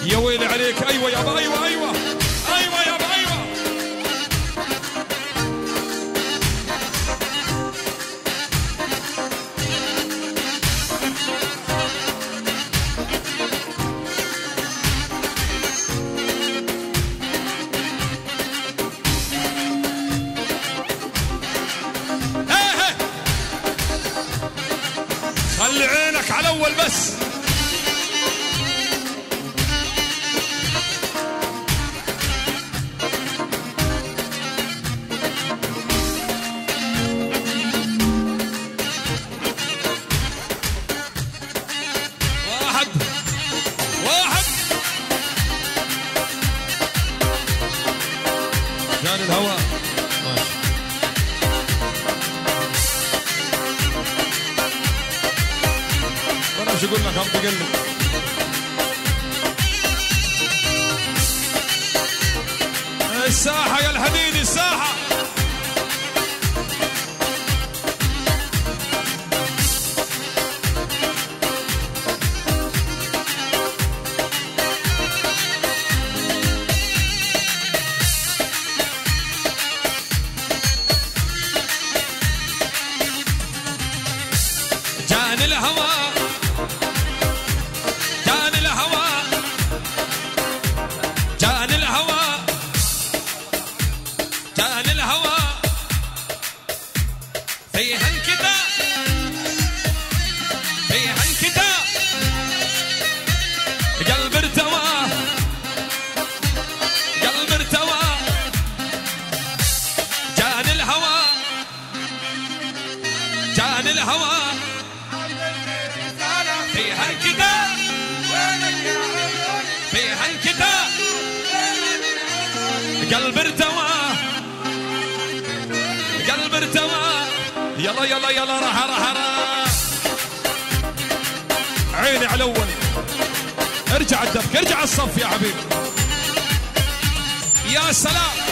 يا ويلي عليك. ايوه يابا ايوه ايوه ايوه يابا ايوه. ايه ايه خلي عينك على اول بس. الساحة يا الحديد الساحة. جاني الهوى قلب ارتوى قلب ارتوى. يلا يلا يلا رها رها رها. عيني على اول. ارجع الدفك ارجع الصف يا حبيبي. يا سلام.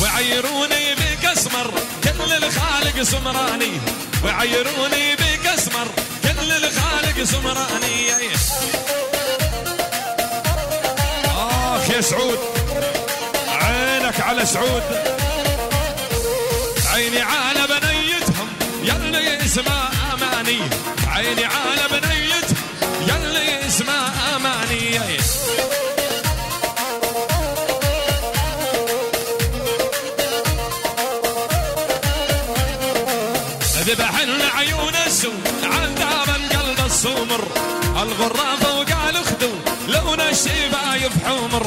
وعيروني بك اسمر كل الخالق سمراني. وعيروني بك اسمر كل الخالق سمراني. اخ يا سعود عينك على سعود. عيني على بنيتهم يلي اسمها اماني. عيني على بنيتهم يلي اسمها اماني. ذبحن عيون السوم عذابا قلب السمر. الغراب فوقع الخدو لون الشفايف حمر.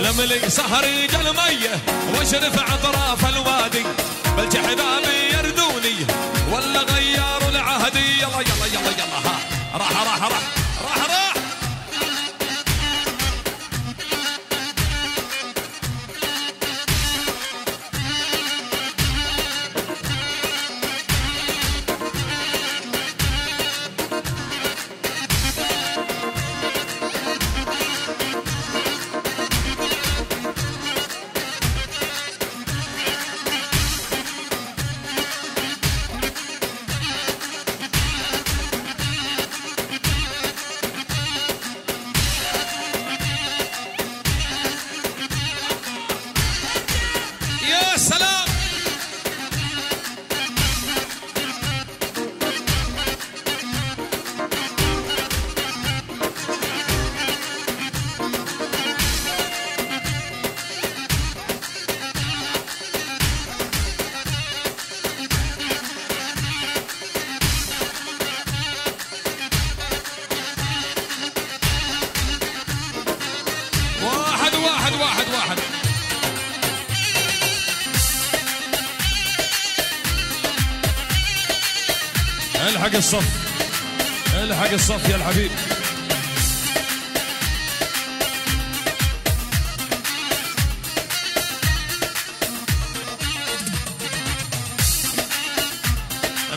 لملي سهري قلميه واشرف اطراف الوادي. بل حبابي يردوني ولا غيروا العهدي. يلا يلا يلا يلا ها راح راح راح واحد واحد واحد. الحق الصف، الحق الصف يا الحبيب.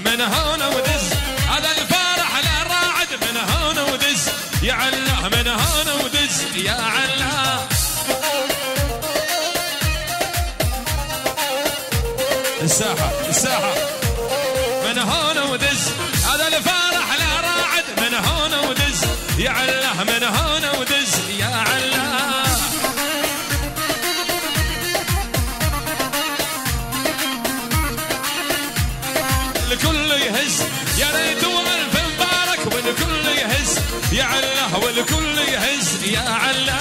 من هون ودز هذا الفرح للراعد، من هون ودز يا علا، من هون ودز يا علا. الساحة الساحة من هون ودز هذا الفرح للراعد، من هون ودز يا علا، من هون ودز يا علا. الكل يهز يا ريت والف مبارك، والكل يهز يا علا، والكل يهز يا علا.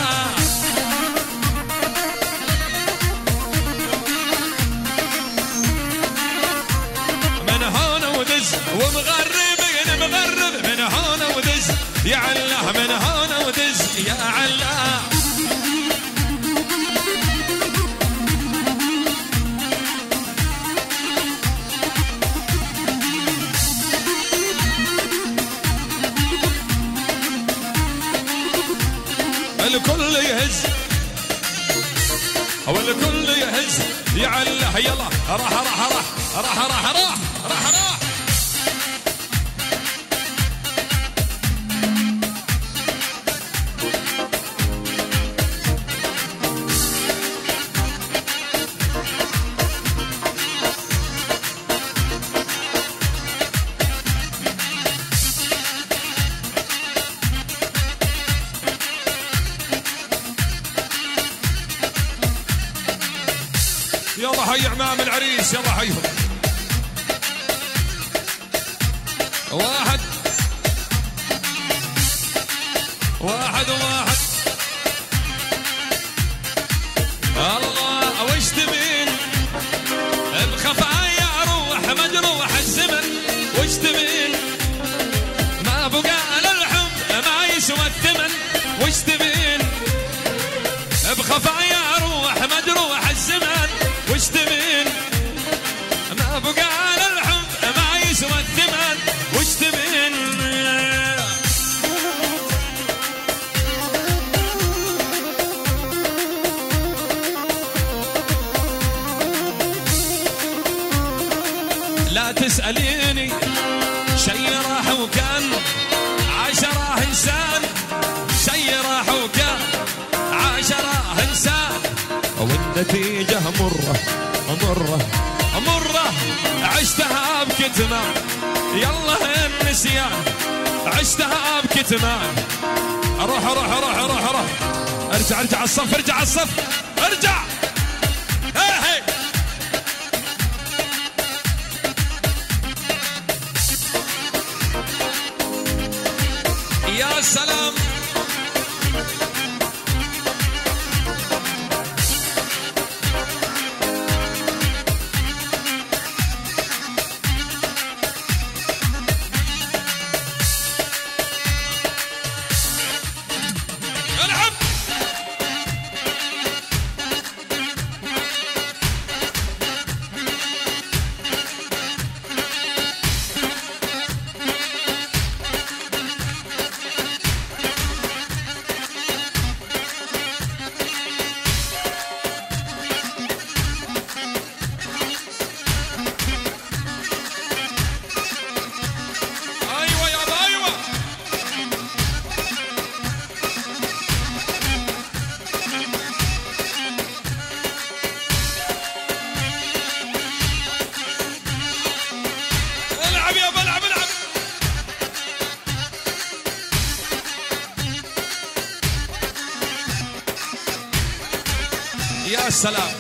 من هون ودز ومغربين مغرب، من هون ودز يا علا، من هون ودز يا علا. الكل يهز والكل يهز يا علا. يلا راح راح راح راح راح راح راح راح. يلا هيا عمام العريس، يلا هيهم. واحد واحد واحد. الله وش تبين بخفايا روح مجروح الزمن، وش تبين ما بقى للحب ما يسوى الثمن، وش تبين بخفايا روح مجروح الزمن، وش تبين ما بقى على الحب ما يسوى الثمن، وش تبين. لا تسأليني شي راح وكان عشرة إنسان، شي راح وكان عشرة إنسان، والنتيجة مرة مرة مرة عشتها بكتمان. يلا النسيان عشتها بكتمان. روح روح روح روح روح. ارجع ارجع الصف، ارجع الصف، ارجع. هاي يا سلام. يا سلام.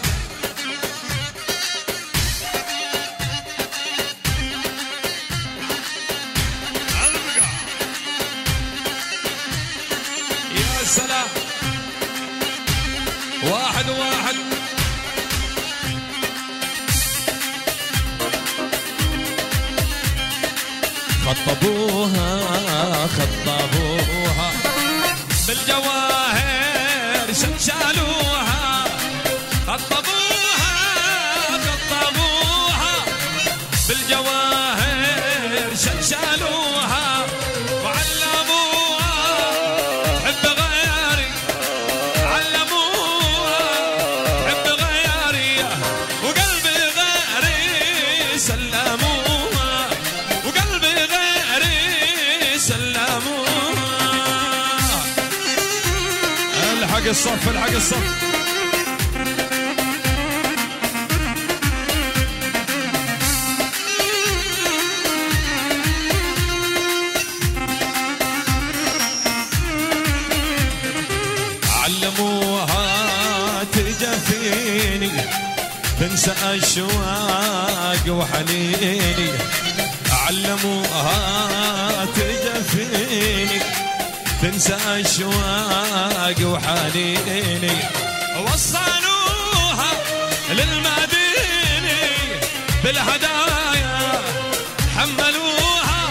يا سلام. واحد واحد. خطبوها خطبوها بالجواهر شمشالوها، الحق الصف، الحق الصف. علموها تجفيني تنسى اشواق وحنيني، علموها تجفيني تنسى اشواق وحنيني، وصلوها للمدينة بالهدايا حملوها،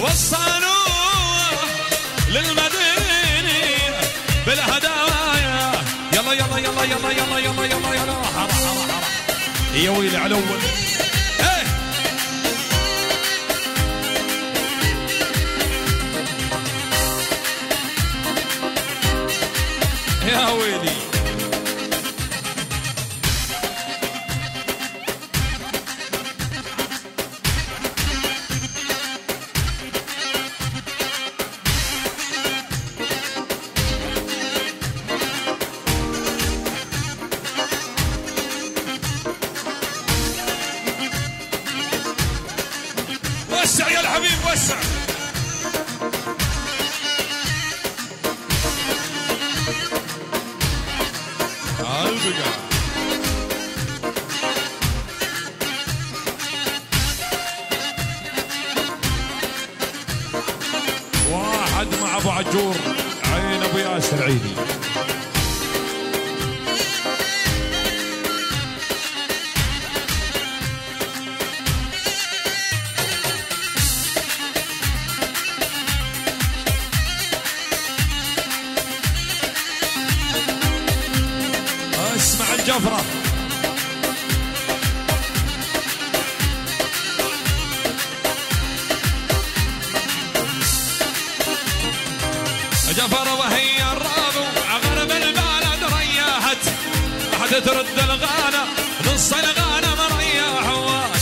وصلوها للمدينة بالهدايا. يلا يلا يلا يلا يلا يلا يلا يلا حرا حرا يا ويلي على اول. يا ويلي وسع يا الحبيب وسع. واحد مع ابو عجور عين ابو ياسر عيني. جفرة جفرة وهي الرابو غرب البلد ريحت، حتى ترد الغانة نص الغانة مريح واش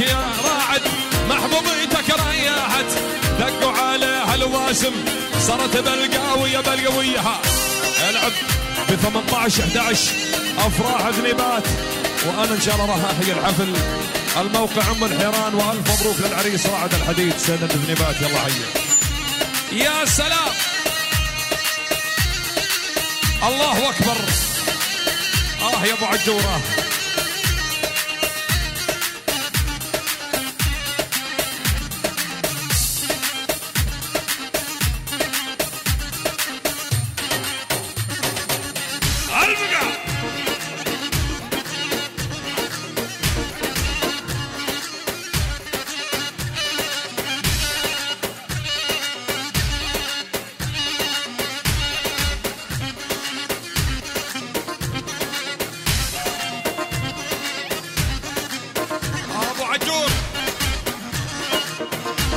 يا راعد محبوبيتك ريحت، دقوا عليها الواسم صارت بلقاويه بلقاويه. العب ب ثمانية عشر إحدى عشر افراح ذنبات، وانا ان شاء الله راح احيي الحفل الموقع ام الحيران. والف مبروك للعريس رعد الحديد سيدة ذنبات. يلا حيه يا سلام. الله اكبر. اه يا ابو عجوره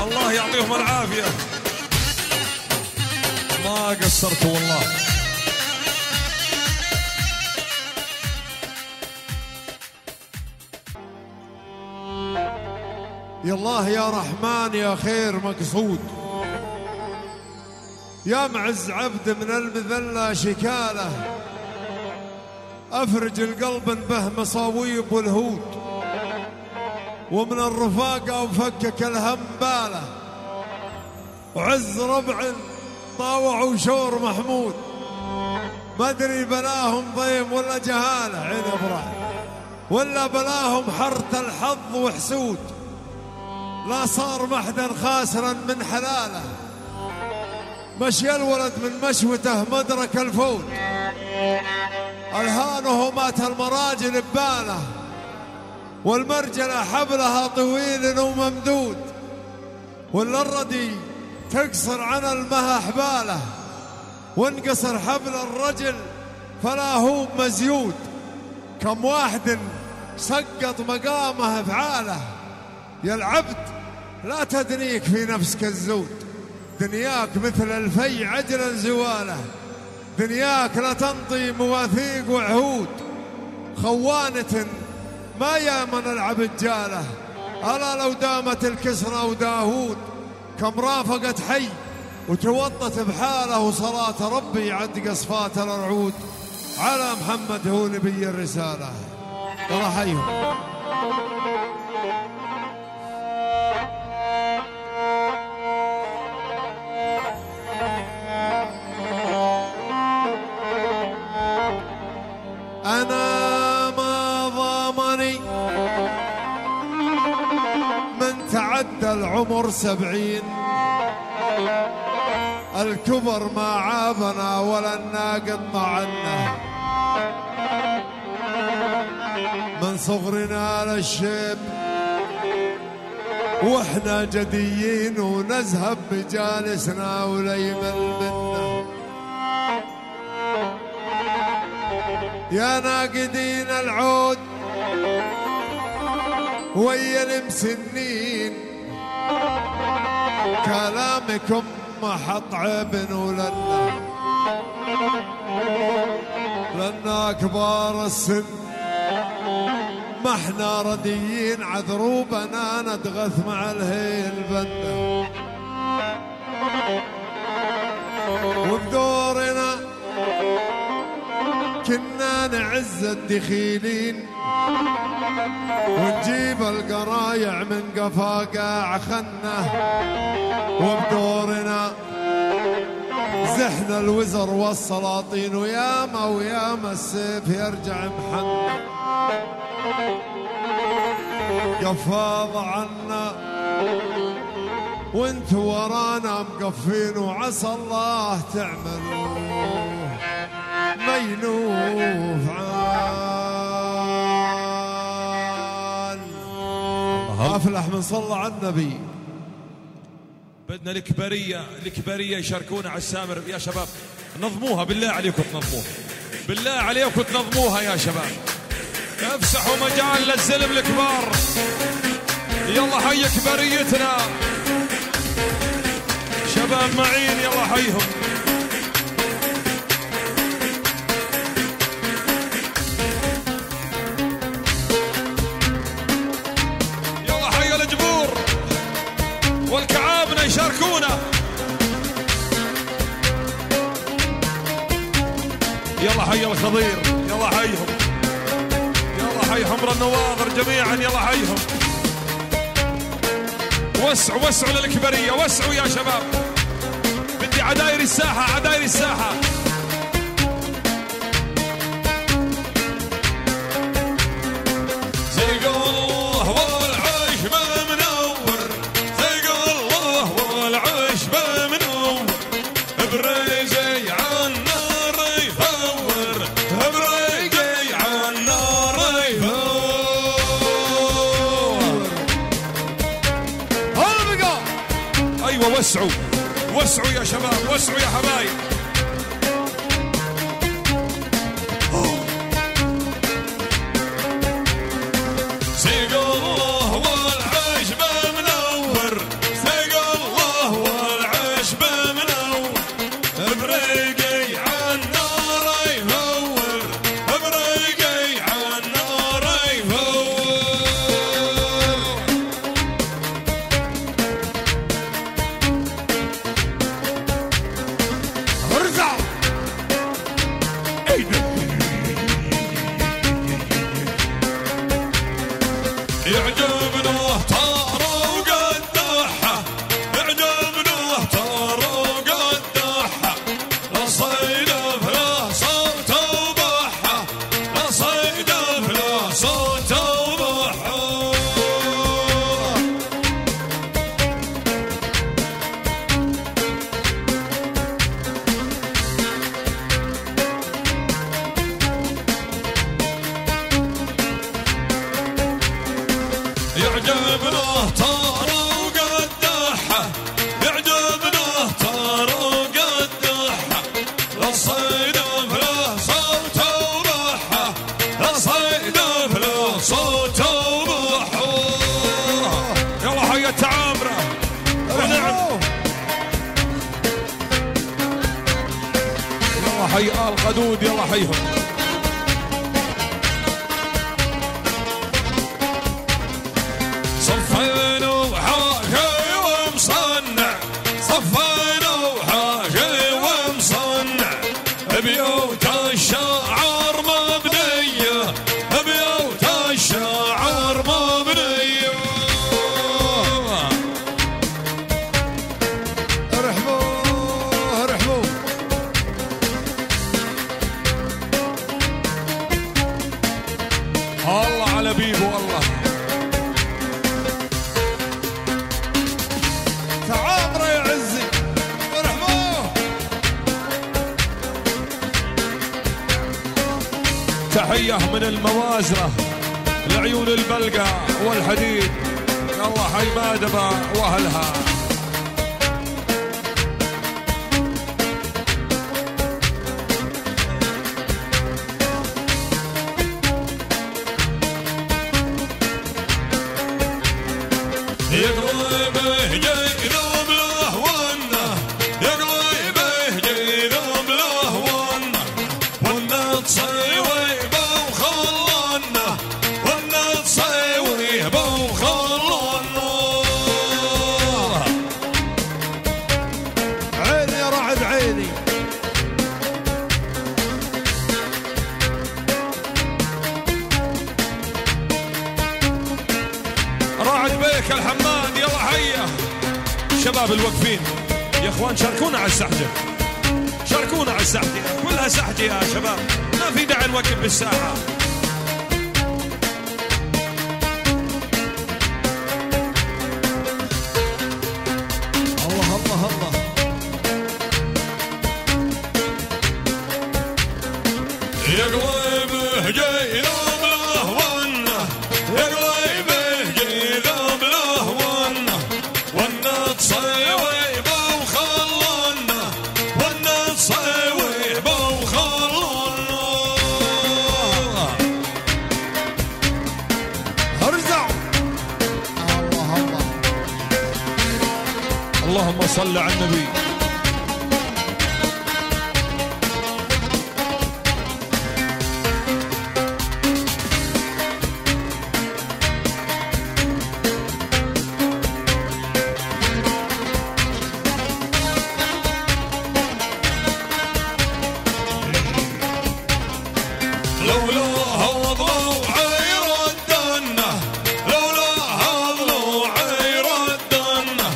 الله يعطيهم العافية، ما قصرت والله. يالله يا رحمن يا خير مقصود، يا معز عبد من المذلة شكاله، أفرج القلب انبه مصاويب والهود، ومن الرفاقة وفكك الهمبالة، وعز ربع طاوع وشور محمود، ما ادري بلاهم ضيم ولا جهالة عين ابراهيم، ولا بلاهم حرت الحظ وحسود، لا صار محدا خاسرا من حلاله، مشي الولد من مشوته مدرك الفوت. ألهانهما المراجل ببانة، والمرجلة حبلها طويل وممدود، والردي تقصر عن المها حباله، وانقصر حبل الرجل فلا هو مزيود. كم واحد سقط مقامه بعاله، يا العبد لا تدنيك في نفسك الزود. دنياك مثل الفي عجلا زواله، دنياك لا تنطي مواثيق وعهود. خوانة ما يامن العبد جاله، ألا لو دامت الكسرى وداهود. كم رافقت حي وتوطت بحاله، وصلاة ربي عد قصفات الرعود. على محمد هو نبي الرسالة. الله حيهم. أنا ما ضامني من تعدى العمر سبعين، الكبر ما عابنا ولا الناقد طعنا. من صغرنا للشيب واحنا جديين، ونزهب مجالسنا وليمن منا. يا ناقدين العود ويا المسنين، كلامكم ما حط عيب ولنا. لنا كبار السن ما احنا رديين، عذروبنا نتغث مع الهي البنة. وبدورنا كنا نعز الدخيلين، ونجيب القرايع من قفاقاع خنه. وبدورنا زحنا الوزر والسلاطين، وياما وياما السيف يرجع محنه. قفاض عنا وانتو ورانا مقفين، وعسى الله تعملوا مينوف عال. أفلح من صلى على النبي. بدنا الكبرية، الكبرية يشاركونا على السامر. يا شباب نظموها بالله عليكم، تنظموها بالله عليكم، تنظموها يا شباب. افسحوا مجال للزلم الكبار. يلا حي كبريتنا، شباب معين، يلا حيهم. والكعابنا يشاركونا، يلا حي الخضير، يلا حيهم، يلا حي حمر النواظر جميعا، يلا حيهم. وسعوا وسعوا للكبرية، وسعوا يا شباب. بدي عداير الساحة، عداير الساحة. وسعوا وسعوا يا شباب، وسعوا يا حبايب. سيق الله والعيش بمنور، سيق الله والعيش بمنور، بريقي عالنار يفور، بريقي عالنار يفور. الحدود، يلا حيهم. صفين وحاجي ومصنع، صفين وحاجي ومصنع، بيوت الشاعر مبنية، بيوت الشاعر مبنية. ارحبوا ارحبوا الله على بيبو الله. تحية من الموازرة لعيون البلقة والحديد، يلا حي مادبة وأهلها. رعد بيك الحماد، يلا حيه شباب الوقفين يا اخوان. شاركونا على السحجه، شاركونا على السحجه، كلها سحجه يا شباب، ما في داعي نوقف بالساحه. الله الله الله. يا قلبي جاي اللهم صل على النبي. لولا هضلوا عيردنا، لولا هضلوا عيردنا،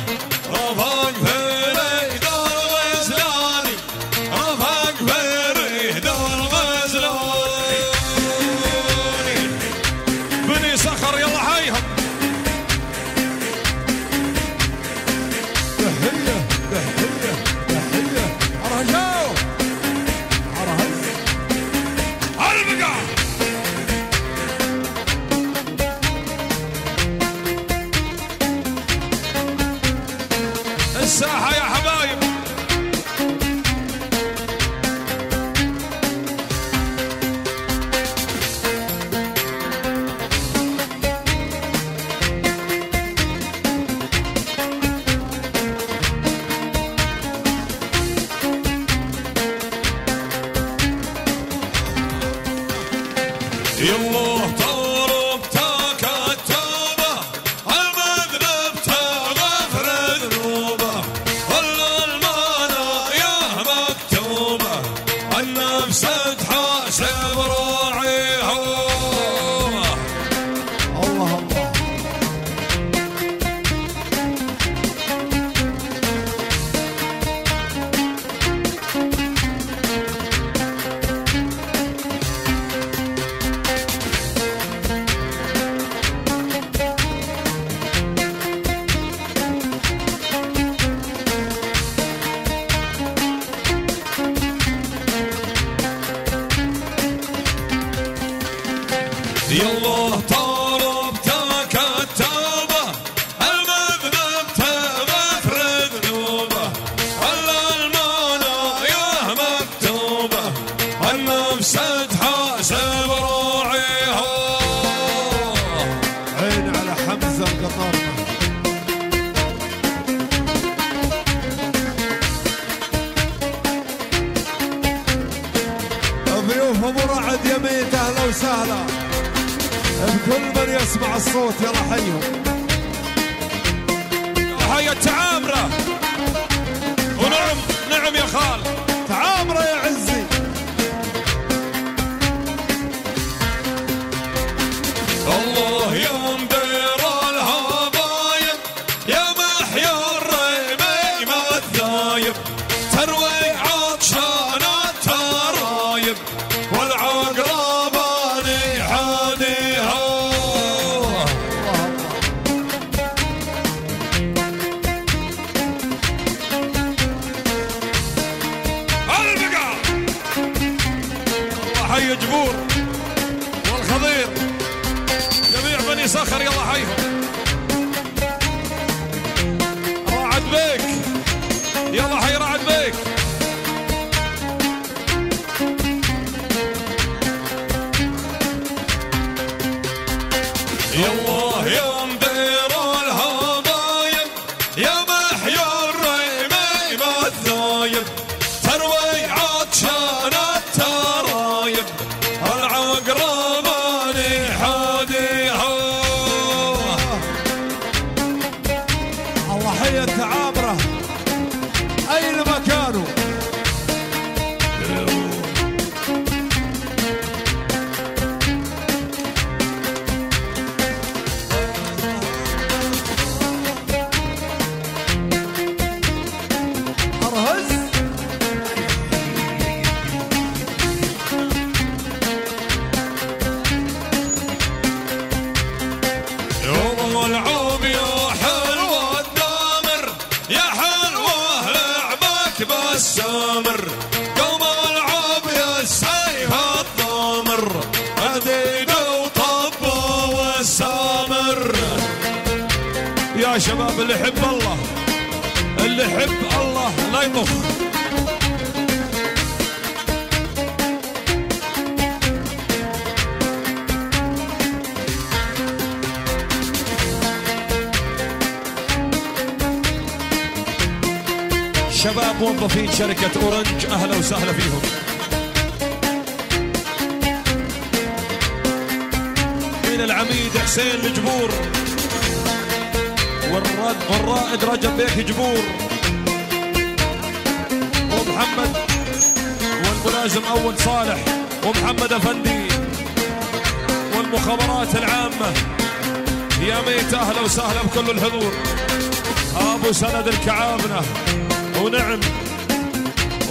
رفاق فريد الغزلاني، رفاق فريد الغزلاني. بني صخر يلا حيهم. تحية تحية تحية أرجو الساحة يا حبايب. يلا طربتك التوبة، المذنب تغفر ذنوبه، كل المنايا مكتوبة، النفس تحاسب راعيها. الله الله. يلا طربتك التوبة، المذنب تغفر ذنوبه، على المنايا مكتوبة، النفس تحاسب راعيها. عين على حمزة القطار. يد يمين. اهلا وسهلا بكل من يسمع الصوت، يلا حيهم. هيا تعامره ونعم نعم يا خال، تعامره يا عزي. الله يوم بني صخر، يلا حيهم. رعد بيك، يلا حي رعد بيك. يلا يا مدير الهضايم يا محيا الريمي ما تنايم، تروي عطشان الترايم العقرباني حادي. تعامره اينما كانوا. ارهز يوم العوم يا السمر، قوم العب يا سيف الضامر، أدينا وطب والسامر. يا شباب اللي يحب الله، اللي يحب الله لا يطخ. شباب موظفين شركة أورنج، أهلا وسهلا فيهم. من العميد حسين الجبور والرائد رجب بيك جبور ومحمد والملازم أول صالح ومحمد أفندي والمخابرات العامة يا ميت. أهلا وسهلا بكل الحضور. أبو سند الكعابنة ونعم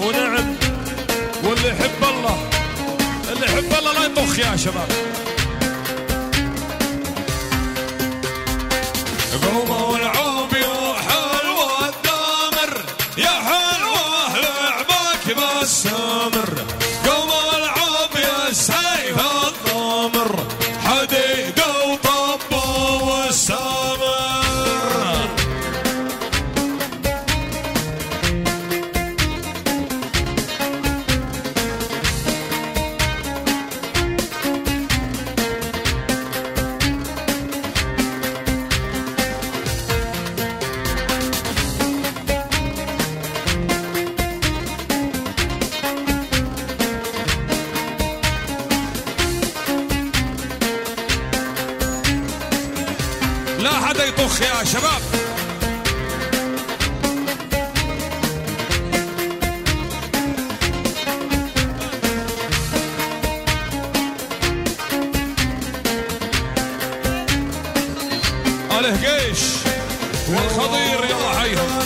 ونعم، واللي يحب الله اللي يحب الله لا يطخ يا شباب. قومه والعوب يا حلوه الدامر، يا حلوه لعبك بالسامر، قومه والعوب يا سيف الضامر، حديده وطبه والسامر. لا حدا يطخ يا شباب. اله جيش والخضير يلا حيهم.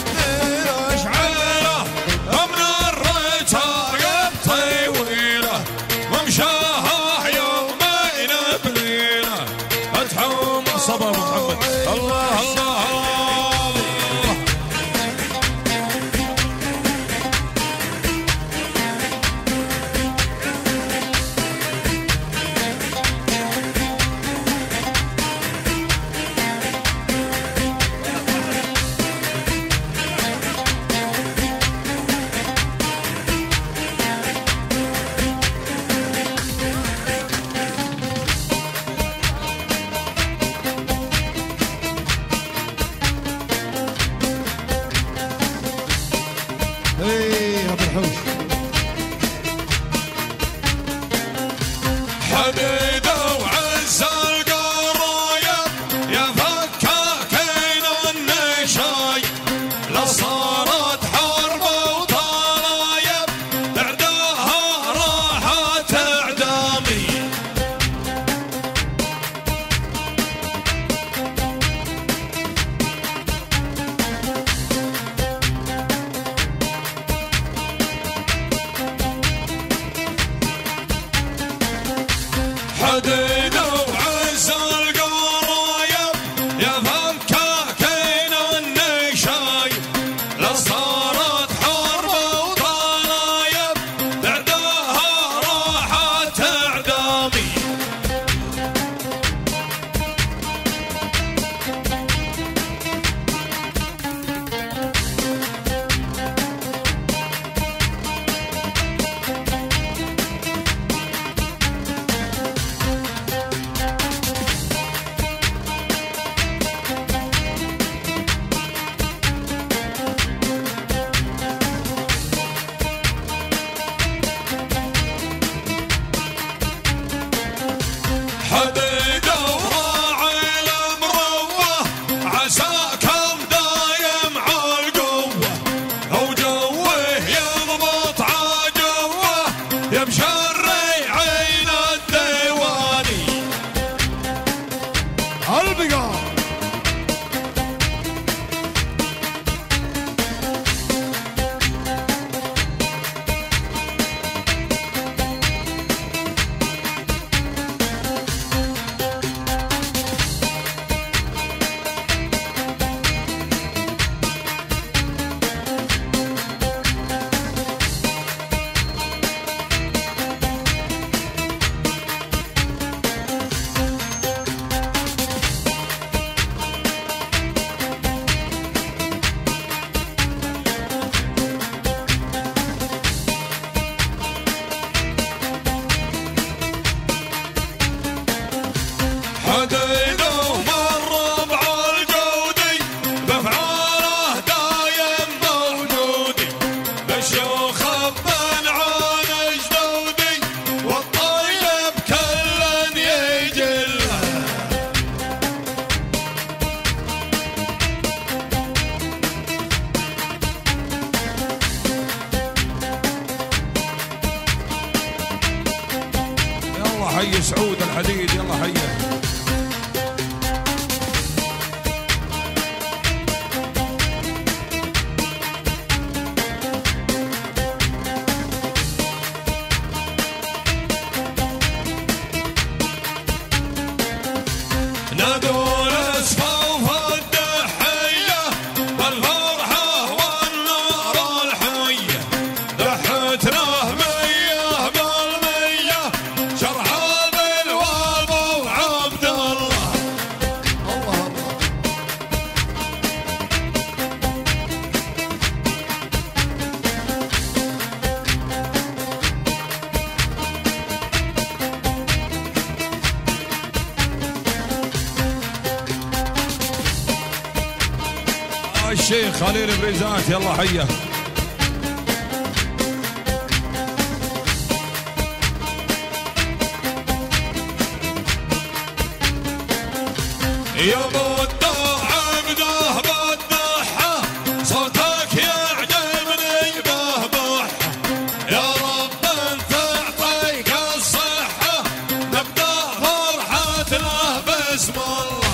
رعد الحديد يلا حيه. الشيخ خليل بريزات يلا حيه. يا ابو الطاعم ذهب الضحى صوتك يعجبني بهبوح، يا رب انت تعطيك الصحه نبدا فرحتنا باسم الله.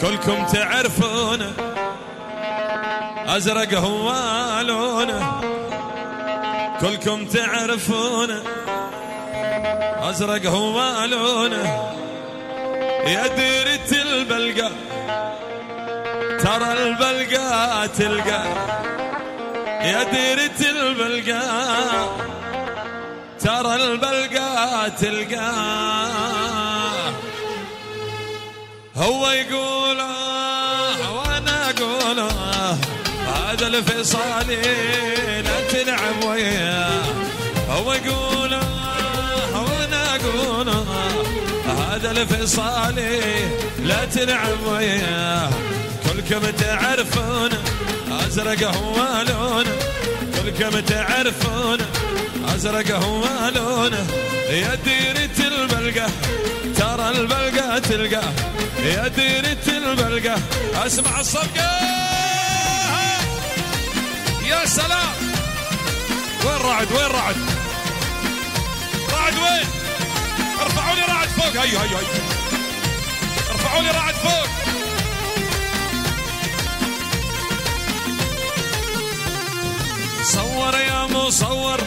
كلكم تعرفونه أزرق هو لونه، كلكم تعرفونه أزرق هو لونه. يا ديرة البلقة ترى البلقة تلقى، يا ديرة البلقة ترى البلقة تلقى. هو يقول وانا اقول هذا الفيصالي لا تلعب وياه، هو يقول وانا اقول هذا الفيصالي لا تلعب وياه. كلكم تعرفون ازرق هو لونه، كلكم تعرفون ازرق هو لونه. يا ديرة البلقة ترى البلقة تلقى، يا ديرة البلقة اسمع الصفقة. يا سلام، وين رعد؟ وين رعد؟ رعد وين؟ ارفعوا لي رعد فوق. هيو هيو هيو ارفعوا لي رعد فوق. صور يا مصور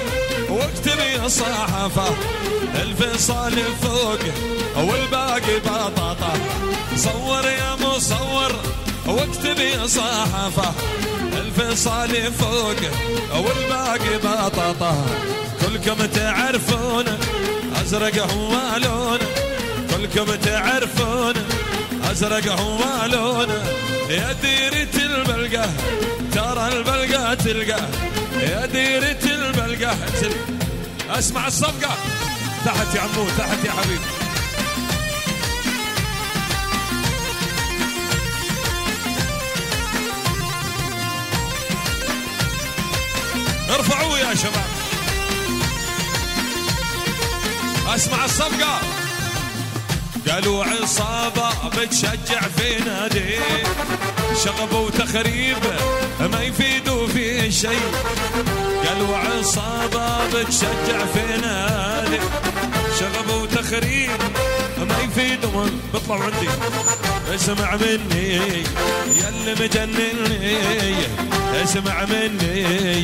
واكتب يا صحافة الفيصل فوق والباقي بطاطا. صور يا مصور واكتب يا صحافة الفصال فوقه والباقي بطاطا. كلكم تعرفون أزرق هو لونه، كلكم تعرفون أزرق هو لونه. يا ديرة البلقة ترى البلقة تلقاه، يا ديرة البلقة تلقاه. اسمع الصفقة تحت يا عمو، تحت يا حبيبي. ارفعوا يا شباب. اسمع الصفقة. قالوا عصابة بتشجع في نادي، شغب وتخريب ما يفيدوا في شيء. قالوا عصابة بتشجع في نادي، شغب وتخريب ما يفيدوا. بطلعوا عندي اسمع مني يلي مجنني، اسمع مني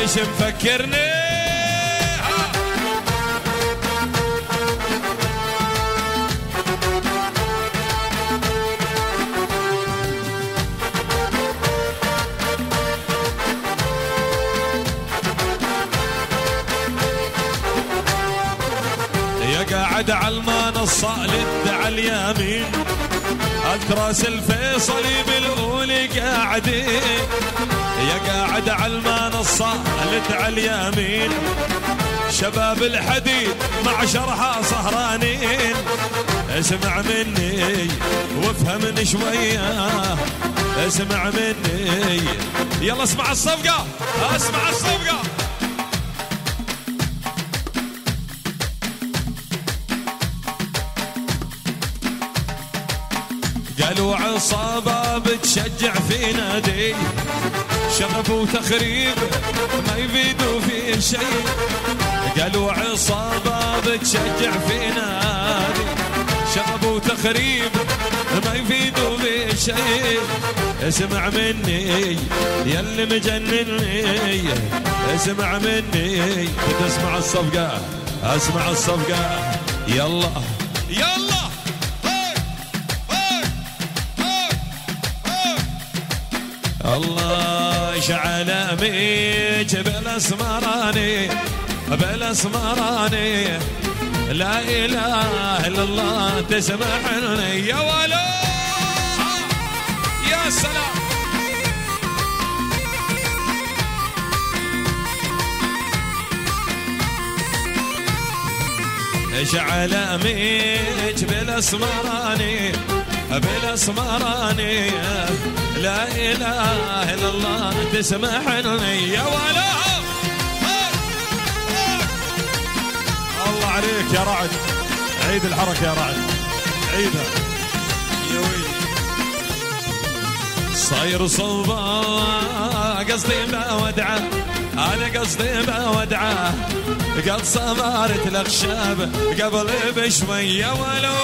ايش مفكرني. قاعد عالمنصة لد عاليمين، التراس الفيصلي بالأولي قاعدين. يا قاعد عالمنصة لد عاليمين، شباب الحديد مع شرحة سهرانين. اسمع مني وافهمني شوية، اسمع مني. يلا اسمع الصفقة، اسمع الصفقة. قالوا عصابة بتشجع في نادي، شغب وتخريب ما يفيدوا في شيء. قالوا عصابة بتشجع في نادي، شغب وتخريب ما يفيدوا في شيء. اسمع مني يلي مجنني، اسمع مني. تسمع الصفقة، اسمع الصفقة. يلا يلا الله شعل اميج بالاسمراني، بالاسمراني. لا اله الا الله تسمعني يا ولو. يا سلام. شعل اميج بالاسمراني، بالاسمراني. لا اله الا الله تسمحني يا ولا. الله عليك يا رعد، عيد الحركه يا رعد، عيدها يا ويلي. صاير صوبه قصدي بودعه، انا قصدي بودعه. قد صبرت الاخشاب قبل بشوي يا ولو.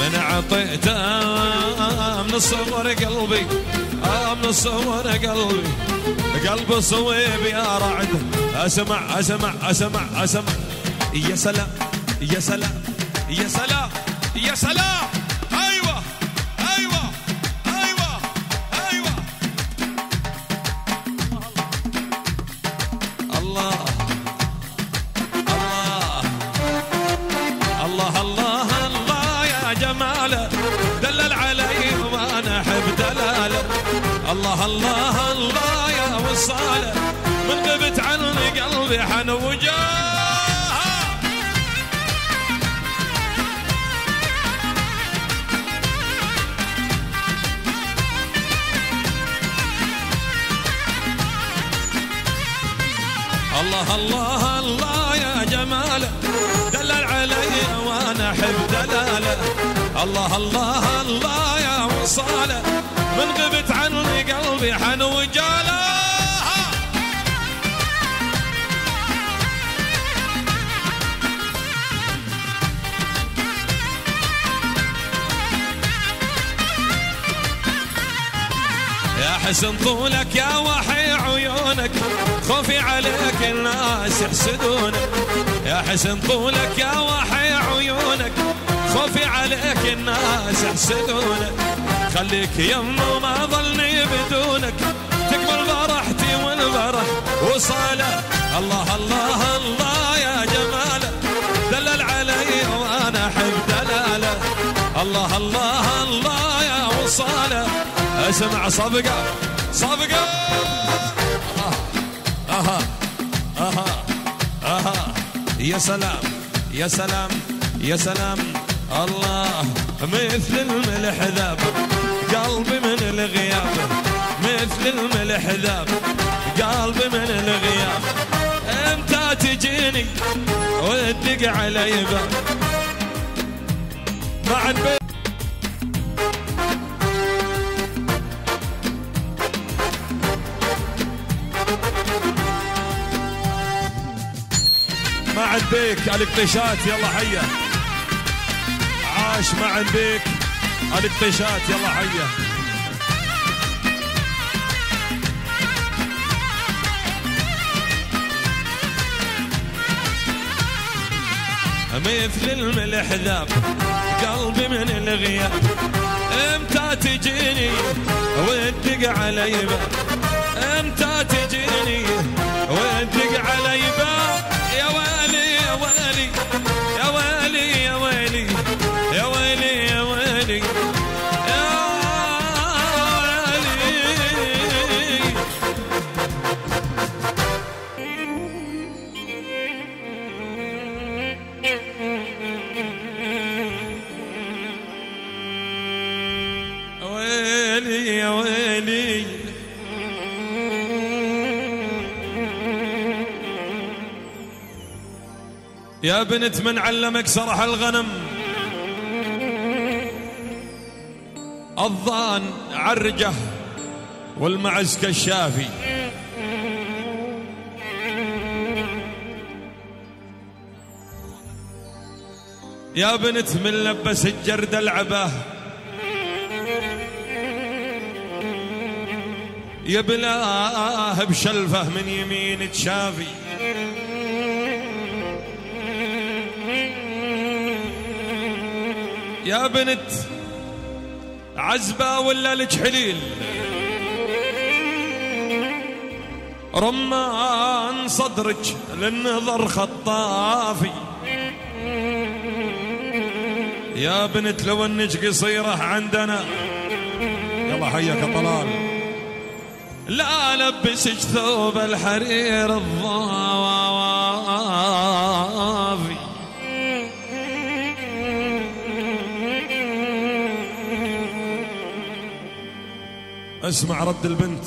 من عطيتها من الصور قلبي، من الصور قلبي. قلب صويب يا رعد. اسمع اسمع اسمع اسمع. يا سلام يا سلام يا سلام يا سلام. ايوه ايوه ايوه ايوه. الله الله الله الله دلل عليهم انا احب دلاله. الله الله الله يا وصاله، من غبت عني قلبي حن وجاها. الله الله الله يا جماله، دلل علي وانا احب دلاله. الله الله الله يا وصاله، من غبت عني قلبي حن وجاله. يا حزن طولك يا وحي عيونك، خوفي عليك الناس يحسدونك. يا حزن طولك يا وحي عيونك، خوفي عليك الناس يحسدونك. خليك يمه ما ظلني بدونك، تقبل فرحتي والفرح وصاله. الله الله الله يا جماله، دلل علي وانا احب دلاله. الله الله الله يا وصاله، اسمع صفقه صفقه. اها اها اها يا سلام يا سلام يا سلام. الله مثل الملح ذاب قلبي من الغياب، مثل الملح ذاب قلبي من الغياب. امتى تجيني وتدق علي باب بعد بيت. ما عاد بيك الكليشات يلا حيه، عاش. ما عاد بيك الكليشات يلا حيه. مثل الملح ذاب قلبي من الغياب، امتى تجيني وتدق علي باب، امتى تجيني وتدق علي باب. يا ويلي يا ويلي يا ويلي يا ويلي يا ويلي يا ويلي يا ويلي. ويلي يا ويلي يا بنت من علمك سرح الغنم، الضان عرجه والمعز كالشافي. يا بنت من لبس الجرد العباه، يبلاه بشلفه من يمين تشافي. يا بنت عزبة ولا لك حليل، رمان صدرك للنظر خطافي. يا بنت لو انك قصيرة عندنا يلا حياك طلال، لا لبسك ثوب الحرير الضوافي. اسمع رد البنت.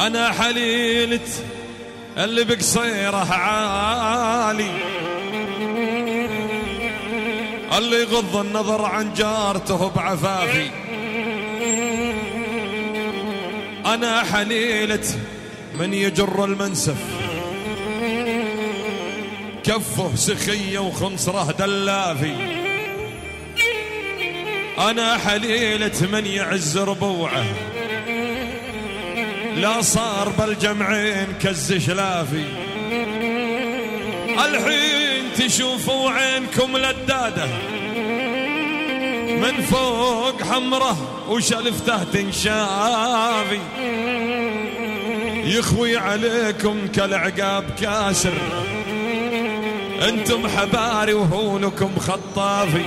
انا حليلت اللي بقصيره عالي، اللي يغض النظر عن جارته بعفافي. انا حليلت من يجر المنسف، كفه سخيه وخنصره دلافي. انا حليلة من يعز ربوعه، لا صار بالجمعين كالزشلافي. الحين تشوفوا عينكم لداده، من فوق حمره وشلفته تنشافي. يخوي عليكم كالعقاب كاسر، انتم حباري وهولكم خطافي.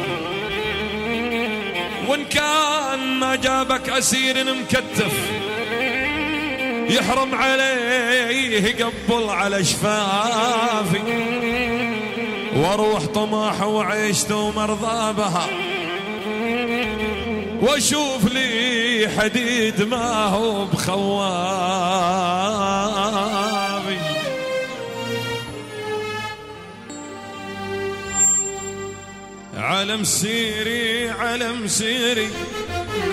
وان كان ما جابك اسير مكتف، يحرم عليه قبل على شفافي. واروح طماح وعيشته مرضى بها، واشوف لي حديد ما هو بخواف. على مسيري على مسيري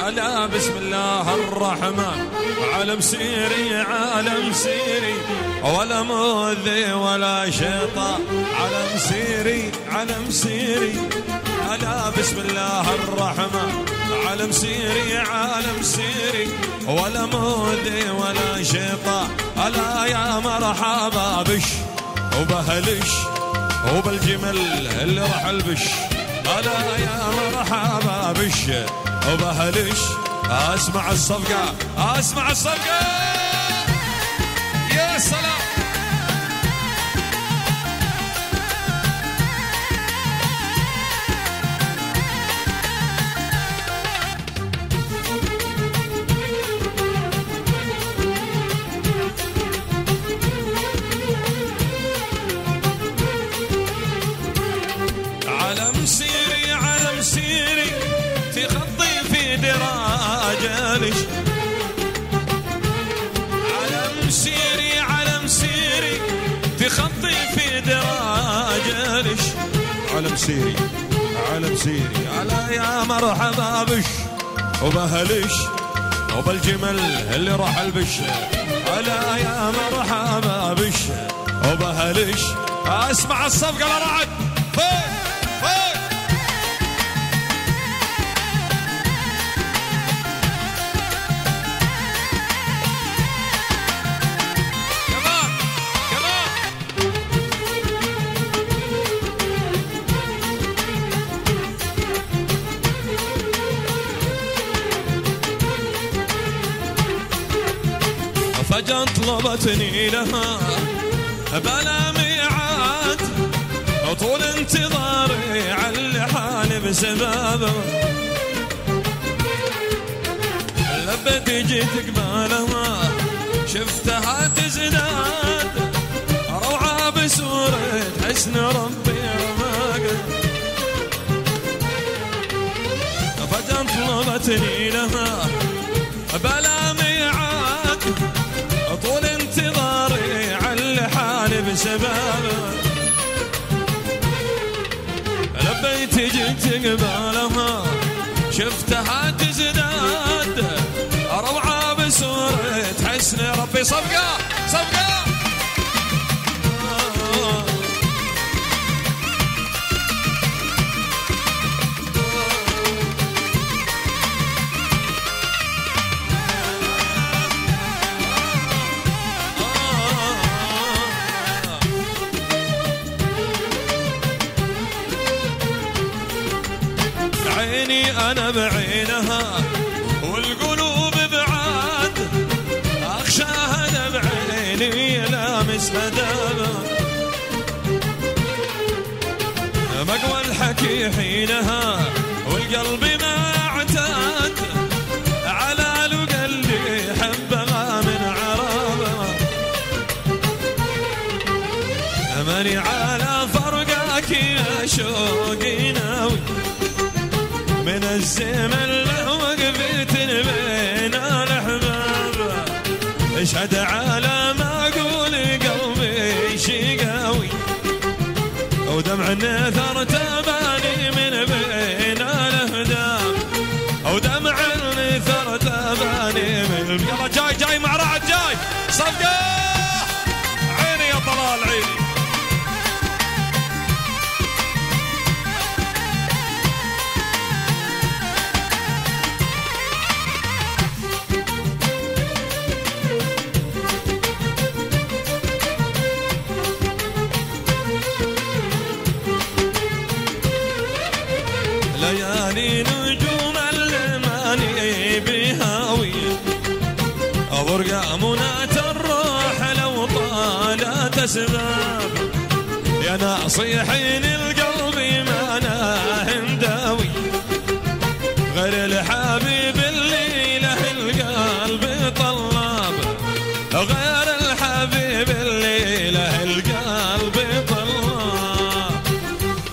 على بسم الله الرحمن. على مسيري على مسيري ولا مؤذي ولا شيطان. على مسيري على مسيري هلا بسم الله الرحمن. عالم سيري عالم سيري ولا مودي ولا شيطان. هلا يا مرحبا بش وبهلش وبالجمل اللي راح البش. هلا يا مرحبا بش وبهلش. اسمع الصفقة اسمع الصفقة يا سلام. علم سيري علم سيري تخطي في دراجلش. علم سيري علم سيري على يا مرحبا بش وبهلش وبالجمل اللي راح البش. على يا مرحبا بش وبهلش. اسمع الصفقة لرعد فجأة طلبتني لها بلا ميعاد. طول انتظاري على حالي بسببه. لبت جيت قبالها شفتها تزداد روعة بسورة حسن ربي رماقه. فجأة طلبتني لها بلا ميعاد. طول انتظاري على حالي بسببه. لبيت جيت قبالها شفتها تزداد روعة بسورة حسن ربي. صفقة صفقة أنا بعينها والقلوب بعاد. أخشاها أنا بعيني لامس هدابها. مقوى الحكي حينها والقلب ما اعتاد. على لقلبي حبها من عرابها. أماني على فرقك يا شوقي ناوي. من الزمن له وقفت بين الأحباب. اشهد على ما أقول قلبي شي قوي. ودمع النثر تابعني من بين الأهداب. ودمع النثر تابعني من يلا جاي جاي مع رعد جاي. صفقة عيني يا طلال عيني. ليالي نجوم اللي ماني بهاوي. ورقة منات الروح لو طالت اسباب. يا ناصيحين القلب ما انا هنداوي. غير الحبيب اللي له القلب طلاب. غير الحبيب اللي له القلب طلاب.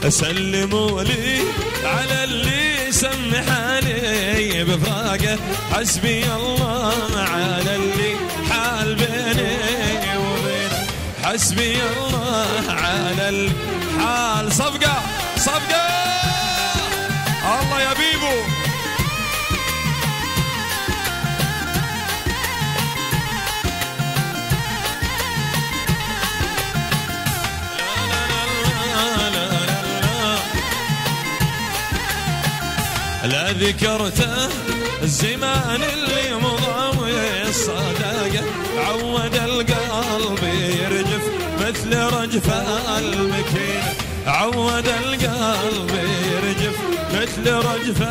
سلموا لي على اللي سمح علي بفراقه. حسبي الله على اللي حال بيني وبينه. حسبي الله على اللي حال. صفقة صفقة الله يا بيبو. لا ذكرته الزمان اللي مضى والصداقة عود القلب يرجف مثل رجف المكينة، عود القلب يرجف مثل رجف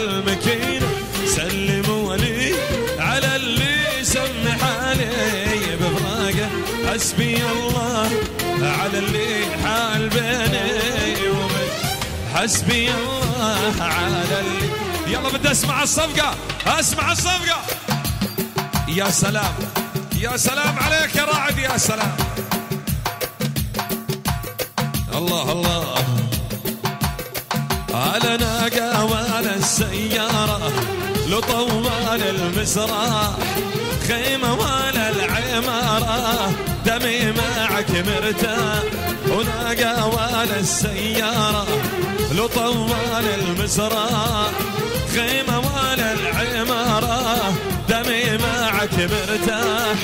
المكينة. سلموا لي على اللي سمح علي بفراقه، حسبي الله على اللي حال بيني وبينك، حسبي الله على اللي. يلا بدي اسمع الصفقة، اسمع الصفقة. يا سلام يا سلام عليك يا رعد، يا سلام. الله الله على ناقة وعلى السيارة، لطو وعلى المسرح، خيمة وعلى العمارة، دمي معك مرتاح. وناقة وعلى السيارة، لطو وعلى المسرح، خيمة وعلى العمارة، دمي معك مرتاح.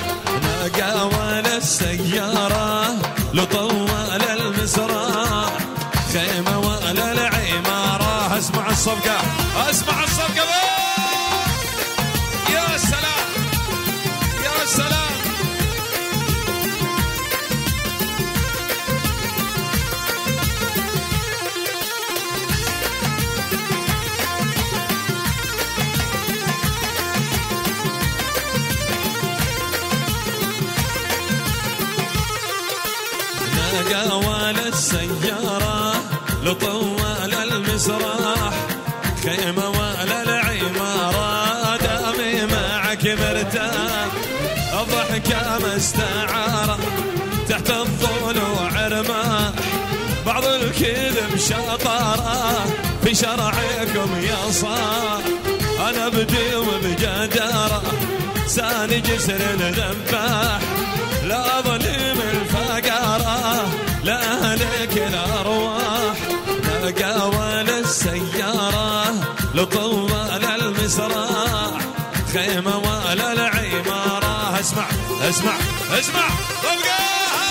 ناقة وعلى السيارة، لطو وعلى المسرح، خيمة وعلى العمارة. اسمع الصفقة، اسمع الصفقة. يا سلام يا سلام. ناقة السيارة، لطوال المسرح، خيمة وعلى العمارة، دامي معك مرتاح. الضحكة مستعارة تحت الضلوع رماح، بعض الكذب شطارة في شرعكم يا صاح. أنا بدي وبجدارة ساني جسر ذباح، لا ظلم الفقراء لا هلك الأرواح. ناقة ولا السيارة، لطو ولا المسرح، خيمة ولا العمارة. اسمع اسمع اسمع طبقاها.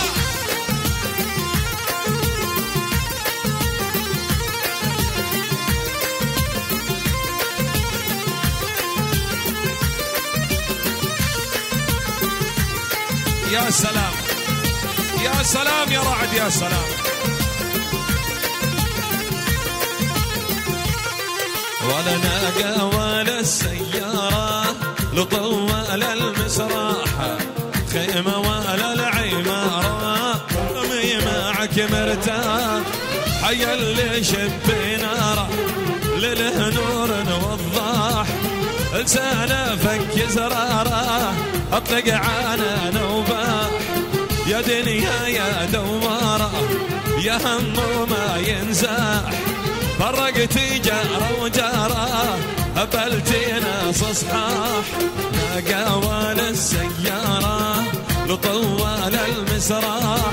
يا سلام يا سلام يا رعد، يا سلام. ولا ناقة ولا السيارة، لطو ولا المسرح، خيمة ولا العمارة، دمي معك مرتاح. حي اللي شب ناره لله نور وضاح، لسانه فك زراره اطلق عنان وباح. يا دنيا يا دواره يا هم ما ينزاح، فرقتي جاره وجاره قبلتي ناس اصحاح. ناقة ولا السياره، لطوال المسرح،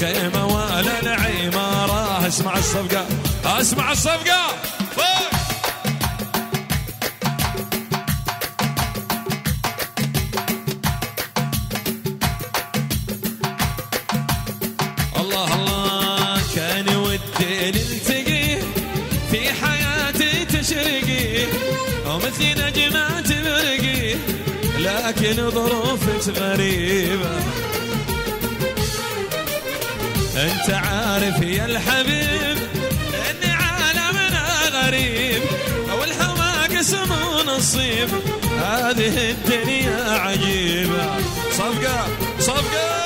خيمه ولا العماره. اسمع الصفقه، اسمع الصفقه. مثل نجمة تبرقي لكن ظروفك غريبة، انت عارف يا الحبيب ان عالمنا غريب، والهوى قسم ونصيب هذه الدنيا عجيبة. صفقة صفقة.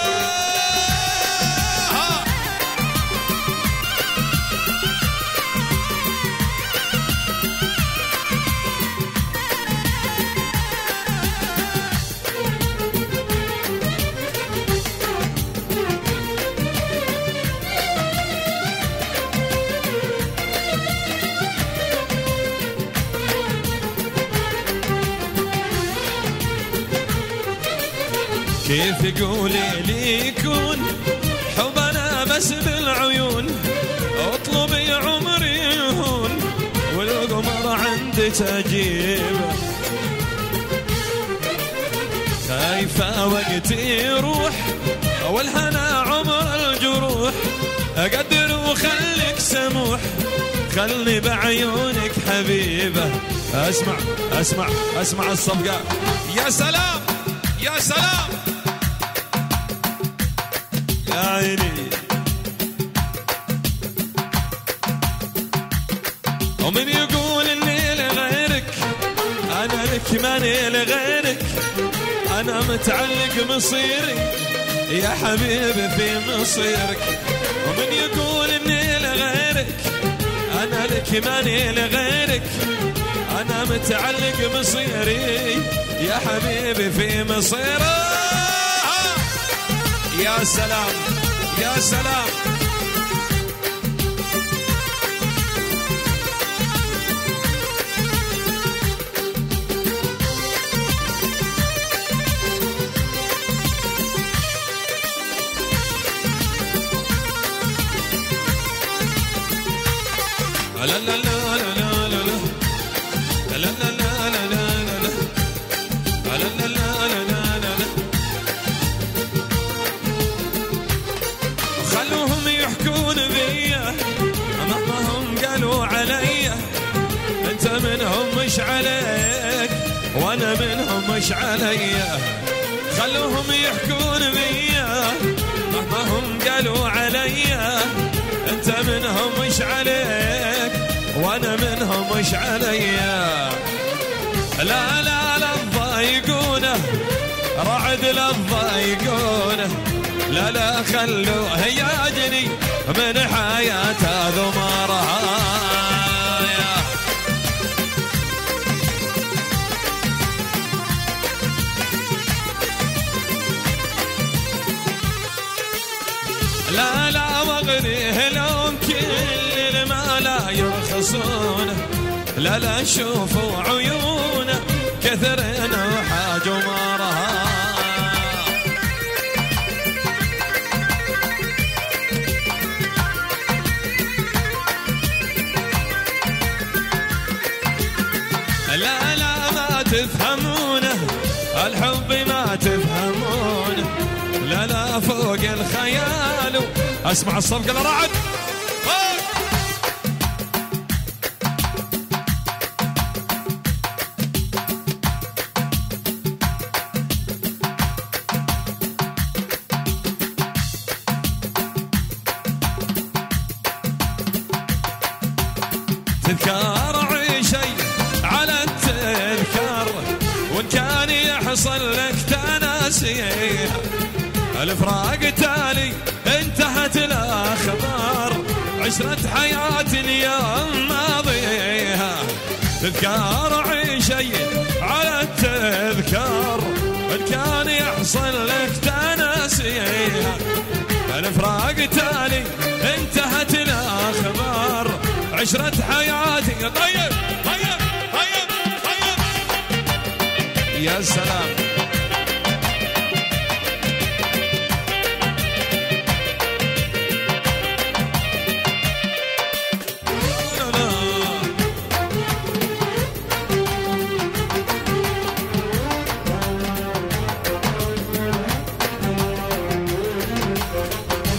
كيف قولي لي يكون حبنا بس بالعيون، اطلبي عمري يهون والقمر عندك اجيبه، خايفه وقتي يروح والهنا عمر الجروح، اقدر وخليك سموح، خلي بعيونك حبيبه. اسمع اسمع اسمع الصفقه. يا سلام يا سلام يا عيني. ومن يقول اني لغيرك انا لك ماني لغيرك، انا متعلق مصيري يا حبيبي في مصيرك. ومن يقول اني لغيرك انا لك ماني لغيرك، انا متعلق مصيري يا حبيبي في مصيري. يا سلام يا سلام. لا لا لا خلوهم يحكون بيا مهما هم قالوا عليا، انت منهم مش عليك وانا منهم مش عليا. خلوهم يحكون بيا مهما هم قالوا عليا، انت منهم مش عليك وانا منهم مش عليا. لا لا لا تضايقونه رعد، لا تضايقونه، لا لا خلوه يجري من حياته ذمارها. لا لا واغنيه لهم كل ما لا يرخصونه، لا لا شوفوا عيونه كثرين وحاج ومارها. لا لا ما تفهمونه الحب ما تفهمونه، لا لا فوق الخيال. اسمع الصفقة لرعد. تذكار عيشي على التذكار، وان كان يحصل لك تناسيها، الفراق تالي انتهت الاخبار، عشرة حياتي اليوم ماضيها. تذكار عيشي على التذكار، وان كان يحصل لك تناسيها، الفراق تالي انتهت الاخبار، عشرة حياتي. طيب طيب طيب طيب. يا سلام.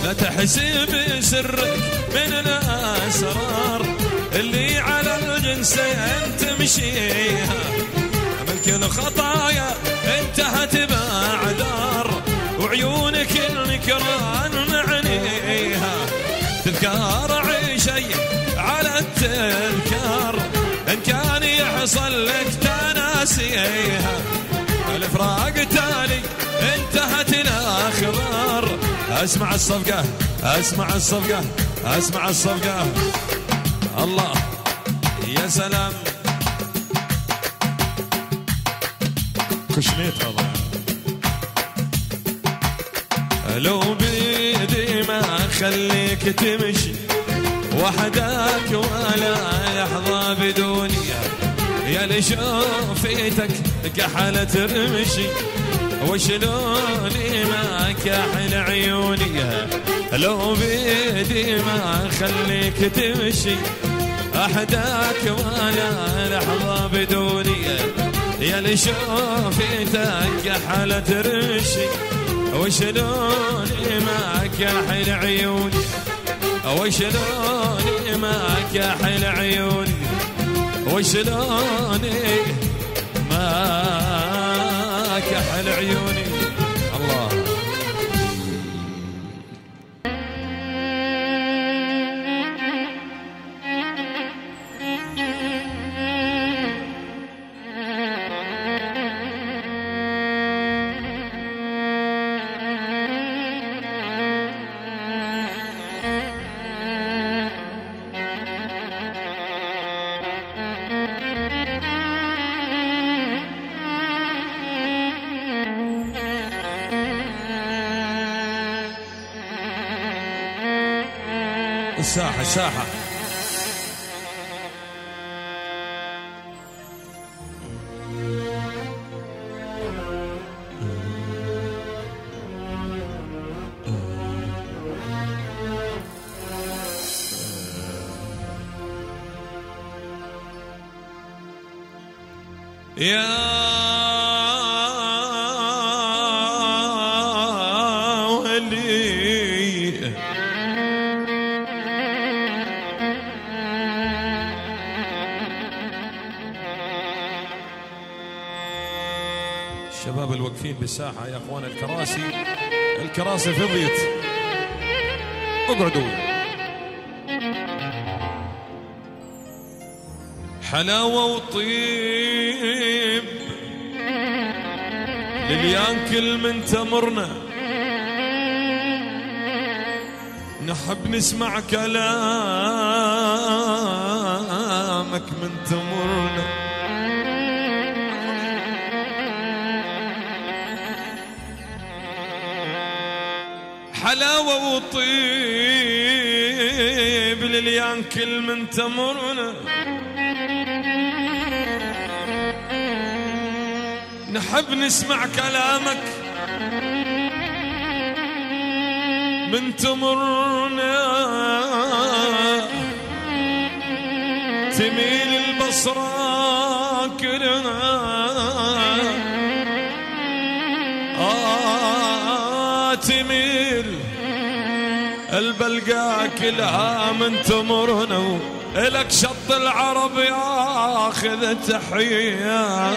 لا تحسي بسرك من الاسرار اللي على الجنسين تمشيها، من كل خطايا انتهت باعذار، وعيونك النكران معنيها. تذكار عيشي على التذكار، ان كان يحصل لك تناسيها، الفراق تالي انتهت الاخبار. اسمع الصفقة اسمع الصفقة اسمع الصفقة. الله يا سلام. كشميت الله. لو بيدي ما خليك تمشي وحدك ولا لحظة بدوني، يا لي شوفتك كحلت رمشي وشلوني ما كحل عيوني. لو بيدي ما خليك تمشي أحداك ولا لحظة بدوني، يا لي شوفتك حالة ترمشي وشلوني ما كحل عيوني. وشلوني ما كحل عيوني وشلوني ما كحل عيوني. الله الساحة الساحة يا شباب الوقفين بالساحة يا اخوان، الكراسي الكراسي فضيت، اقعدوا. حلاوة وطيب لليانكل من تمرنا، نحب نسمع كلامك من تمرنا، حلاوة وطيب لليانكل من تمرنا، نحب نسمع كلامك من تمرنا، تميل البصرة كلنا تميل البلقاء كلها من تمرنا، إلك شط العرب ياخذ تحية،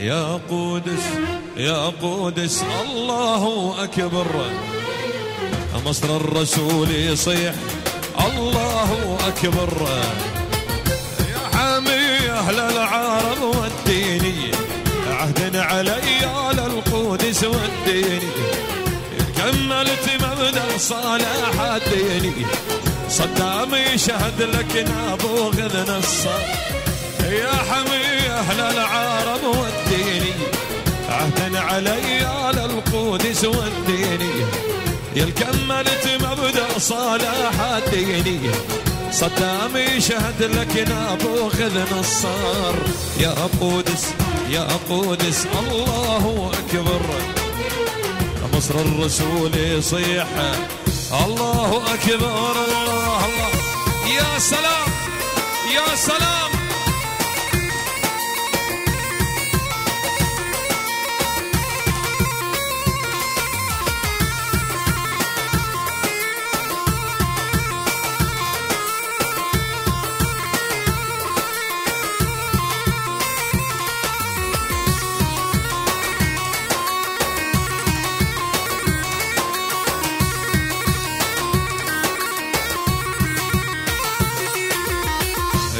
يا قدس يا قدس الله أكبر، مصر الرسول يصيح الله أكبر، يا حامي أهل العرب والديني عهد علي على القدس والديني، كملت مبدأ صلاح الديني، صدامي شهد لك نابوغذ نصر، يا حامي أهل العرب والديني عهد علي على القدس والديني، يلكملت مبدأ صلاح الديني، صدامي شهد لك نابوخذ نصار، يا قدس يا قدس الله أكبر، مصر الرسول يصيح الله أكبر، الله الله يا سلام يا سلام.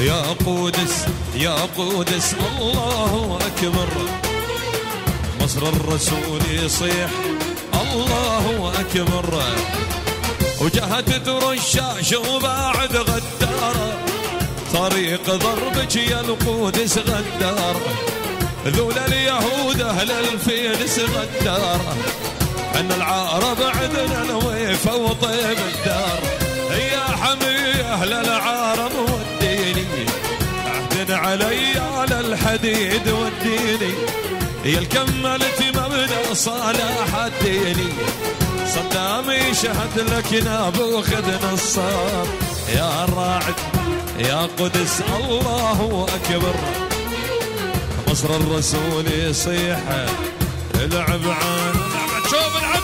يا قدس يا قدس الله أكبر، مصر الرسول يصيح الله أكبر، وجهت الرشاش وبعد غدارة، طريق ضربك يا القدس غدارة، ذولا اليهود أهل الفيلس غدارة، أن العرب عندنا الويفة وطيب الدار، يا حمي أهل العرب والديني عهد علي على الحديد والديني، يا الكملت مبنى صلاح الديني، صدامي شهد لك نابوخذ نصار، يا الراعد يا قدس الله أكبر. مصر الرسول يصيح العب عن العب، شوف العب.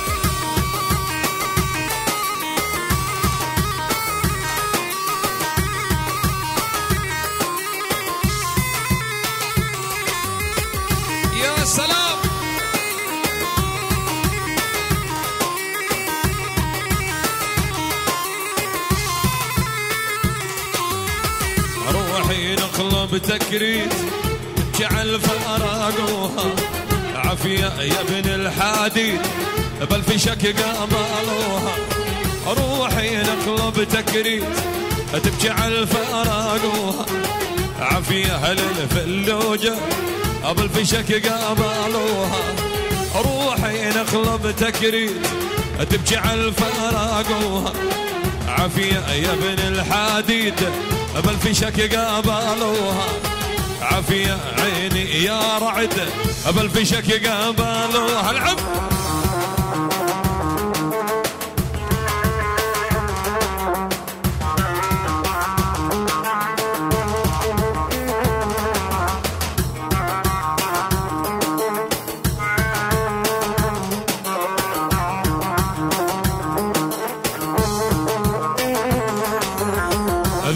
يا سلام روحي نقلب تكريت جعل فارقوها عافية يا ابن الحديد بل في شك قابلوها. روحي نقلب تكريت تجعل فارقوها عافية هل الفلوجة بل في شك قابلوها. روحي نقلب تكريت تجعل فارقوها عافية يا ابن الحديد بل في شك قابلوها. عافية عيني يا رعد بل في شك قابلوها. العب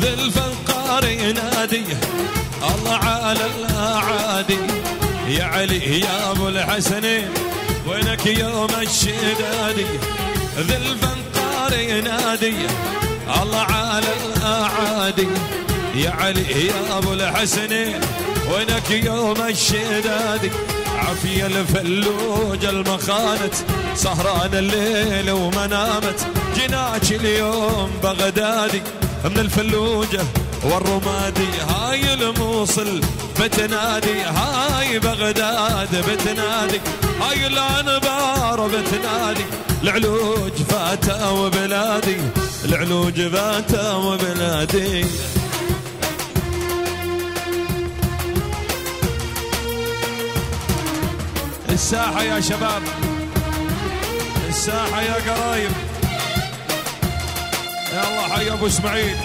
ذي الفنقار يناديه الله على الأعادي يا علي يا أبو الحسنين وينك يوم الشدادي. ذي الفنقار ينادي الله على الأعادي يا علي يا أبو الحسنين وينك يوم الشدادي. عافية الفلوج المخانت سهران الليل ومنامت جناك اليوم بغدادي من الفلوجة والرمادي. هاي الموصل بتنادي هاي بغداد بتنادي هاي الانبار بتنادي. العلوج فاته وبلادي العلوج فاته وبلادي. الساحة يا شباب، الساحة يا قرايب. يا الله حي ابو اسماعيل.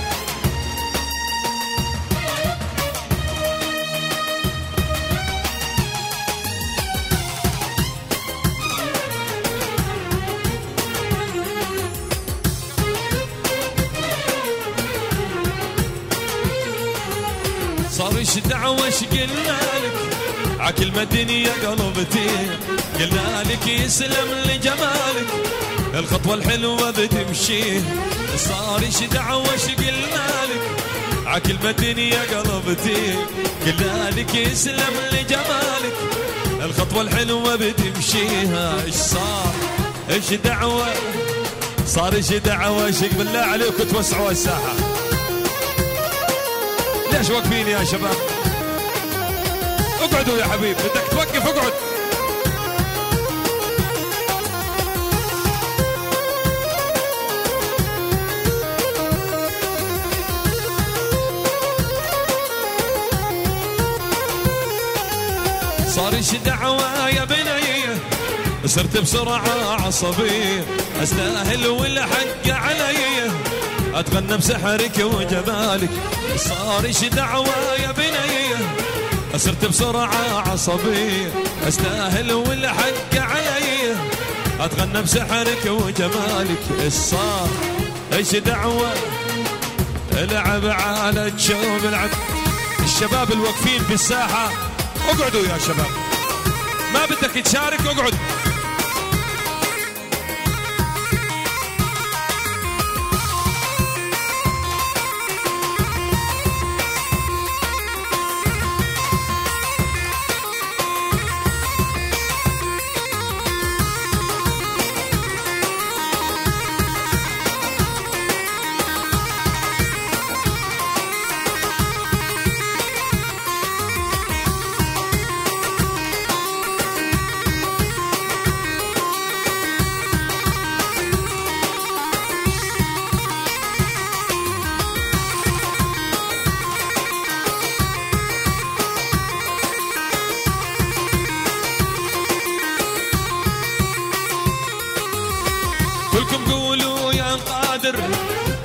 صار ايش دعوة ايش قلنا لك عكلمة دنيا قلبتي قلنا لك يسلم لجمالك الخطوة الحلوة بتمشي. صار ايش دعوة ايش قلنا لك عكلمة دنيا قلبتي قلنا لك يسلم لجمالك الخطوة الحلوة بتمشيها. ايش صار ايش دعوة صار ايش دعوة ايش بالله عليكم توسعوا الساحة. ليش واقفين يا شباب؟ اقعدوا يا حبيب، بدك توقف اقعد. صار ايش دعوة يا بني صرت بسرعة عصبي استاهل والحق علي اتغنى بسحرك وجمالك. صار ايش دعوة يا بني صرت بسرعة عصبي استاهل والحق علي اتغنى بسحرك وجمالك. صار ايش دعوة العب على الشوب العب. الشباب الواقفين بالساحة اقعدوا يا شباب، ما بدك تشارك اقعد. كلكم قولوا يا قادر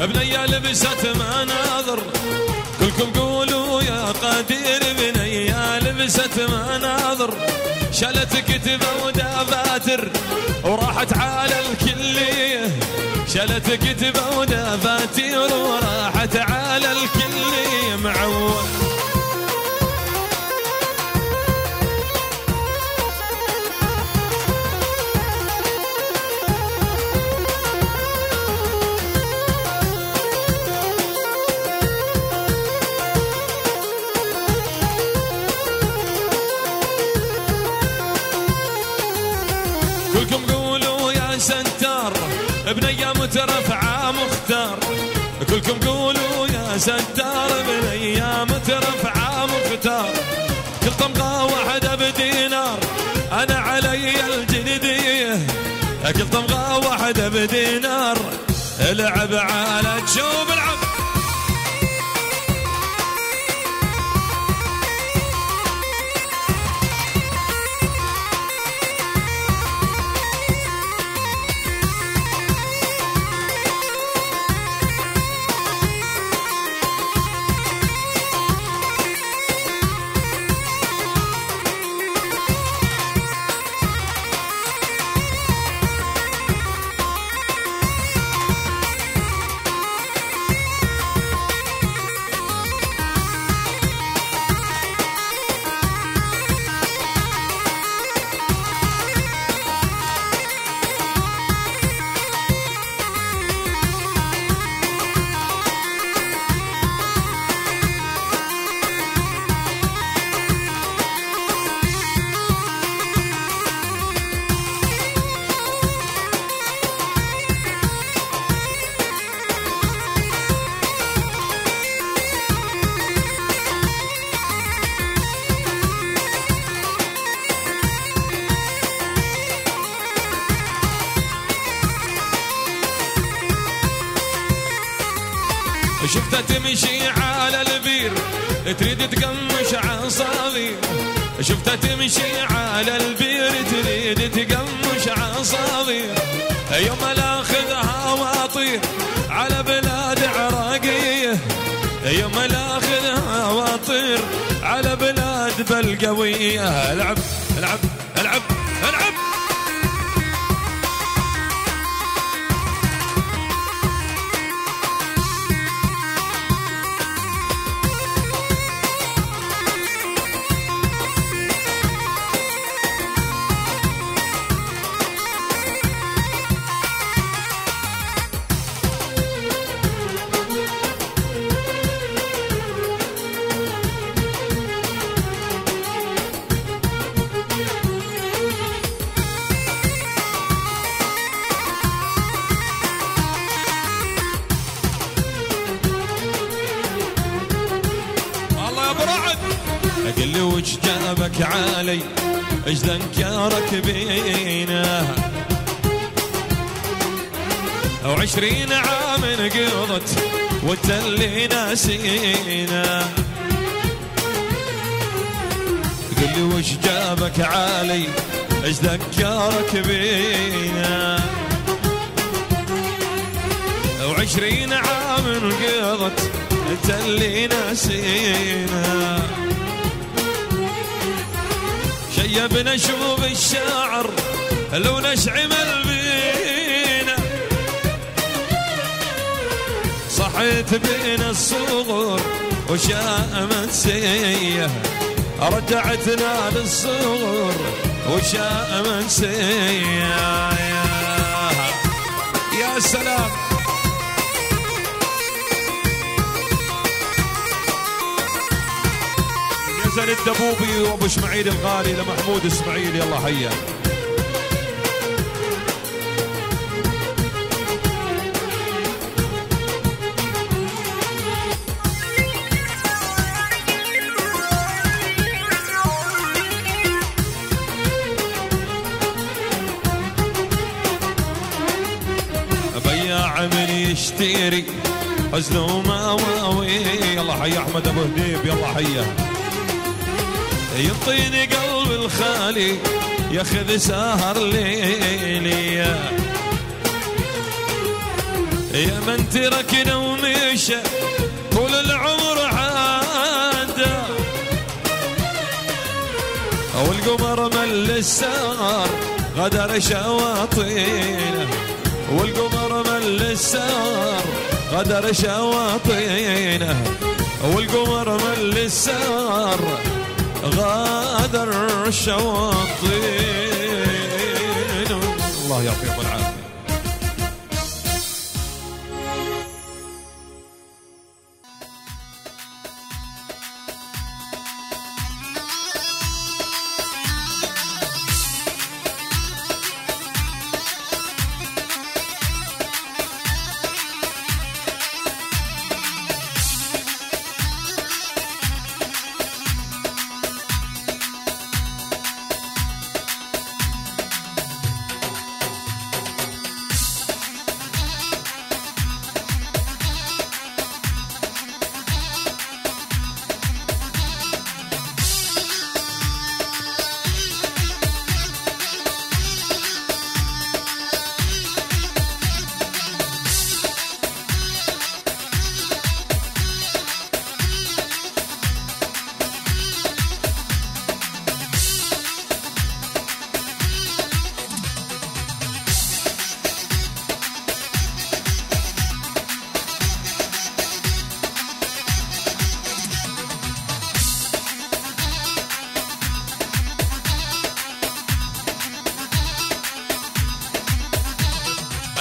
بنيه لبست مناظر، عنكم قولوا يا قدير بنيا لبست مناظر شلت كتفه ودفاتر وراحت على الكلية شلت كتفه ودفاتر وراحت على الكلية معود كلكم قولوا يا ستار بنيا مترفعة مختار كلكم قولوا يا ستار بنيا مترفعة مختار كل طمغة واحدة بدينار أنا علي الجندية كل طمغة واحدة بدينار العب على تشوف العب شفتها تمشي على البير تريد تقمش عصافير شفتها تمشي على البير تريد تقمش عصافير يوم لاخذها واطير على بلاد عراقيه يوم لاخذها واطير على بلاد بلقويه العب العب العب العب قل لي وش جابك علي ايش ذا انكارك بينا وعشرين عام انقضت وانت اللي ناسينا قل لي وش جابك علي ايش ذا انكارك بينا وعشرين عام انقضت انت اللي ناسينا شيبنا شوب الشاعر لو نشعم البينا صحيت بين الصغر وشامت سيه رجعتنا للصغر وشامت سيه يا سلام غزل الدبوبي وابو اسماعيل الغالي لمحمود اسماعيل يلا حيا بياع من يشتري حزن ومواوي يلا حيا احمد ابو هديب يلا حيا ينطيني قلب الخالي ياخذ سهر ليلي يا من تركنا ومشى طول العمر عالي والقمر مل السهر غدر شواطينا، والقمر مل السهر غدر شواطينا، والقمر مل السهر غادر شواطينا. الله يعطيكم العافية.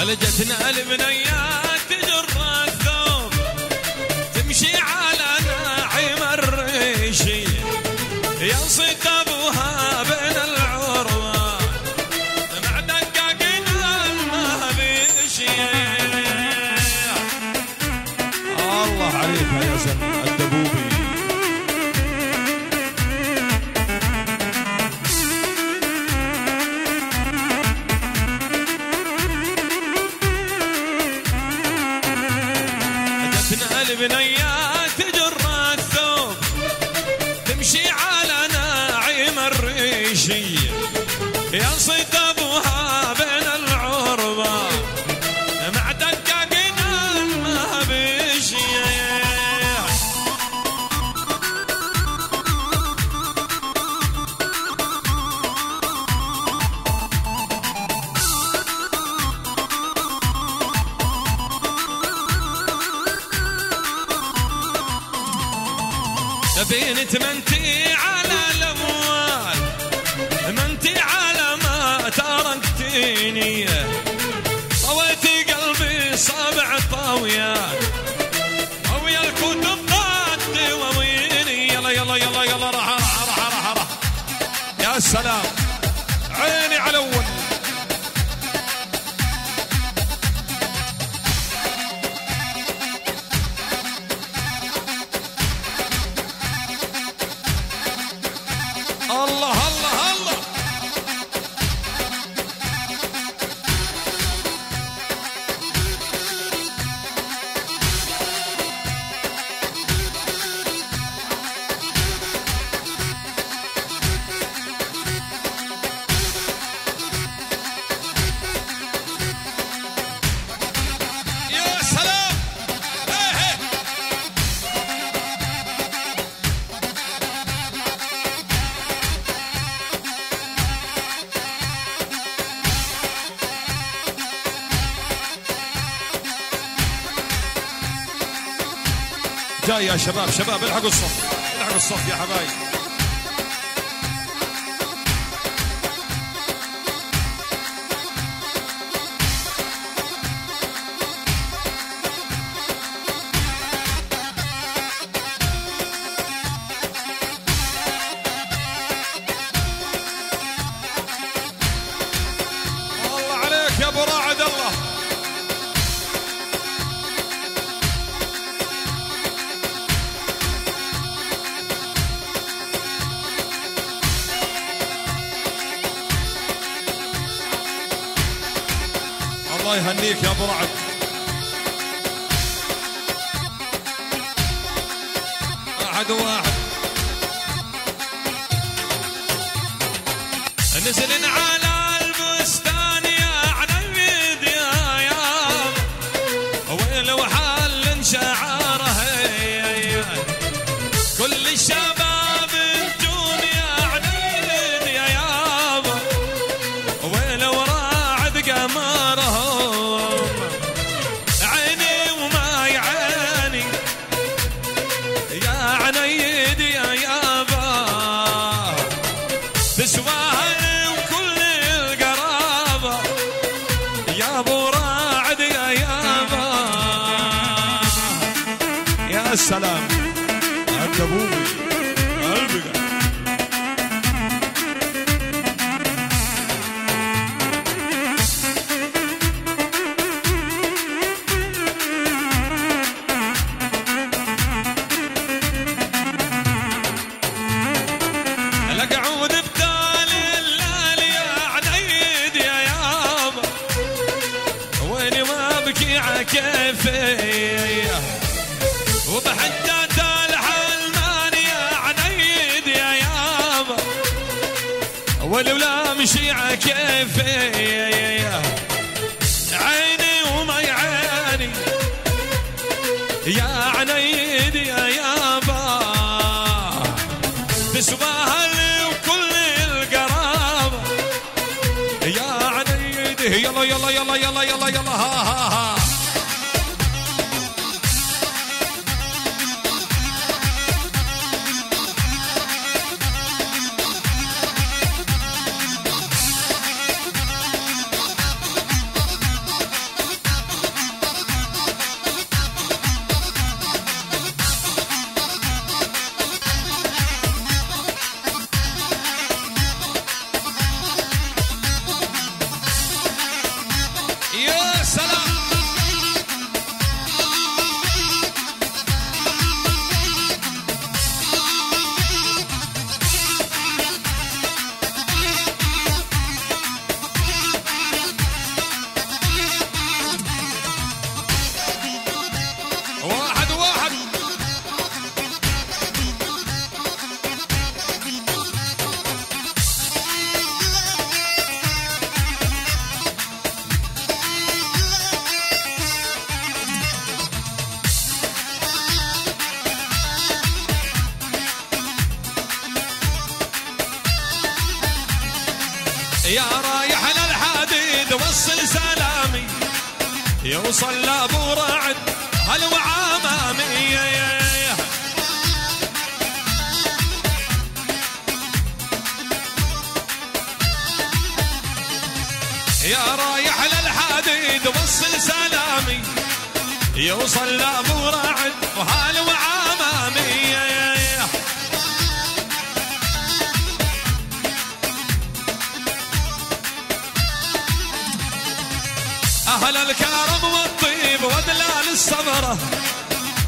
لجتنا البنيات تجر الثوب تمشي على ناعم الريشي، ينصت ابوها بين العروه مع دقاقنا المهبيشي. الله عليها يا زلمه الدبوبي. البنيات تجر الثوب تمشي على ناعم الريشي، ينصت ابوها بين العربه مع دقاقنا المهبشي. بنت منتي على الأموال منتي على ما تركتيني، طويتي قلبي صابع طاويات طاوية الكتب قدي وويني. يلا يلا يلا يلا رح رح رح رح. يا سلام عيني على أول. جاي يا شباب شباب الحقوا الصف الحقوا الصف يا حبايب. الله عليك يا ابو رعد. الله الله يهنيك يا ابو رعد. واحد واحد نزلنا على البستان يا عنيد يا يام، ولو حل شعاره كل الشباب الدنيا عنيد. يا سلام أكبوي قلبك يا رايح للحديد وصل سلامي يوصل لابو رعد هالوعامامي يا رايح للحديد وصل سلامي يوصل لابو رعد وهالوعامامي أهل الكرم والطيب ودلال السمرة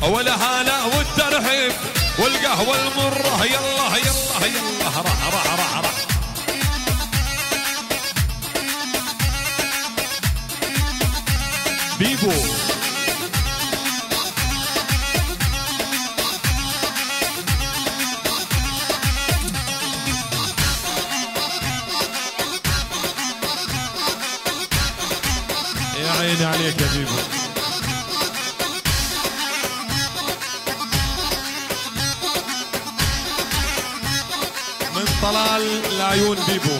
والهلا والترحيب والقهوة المرة يلا يلا يلا رح رح رح رح بيبو عيني عليك يا بيبو من طلال لعيون بيبو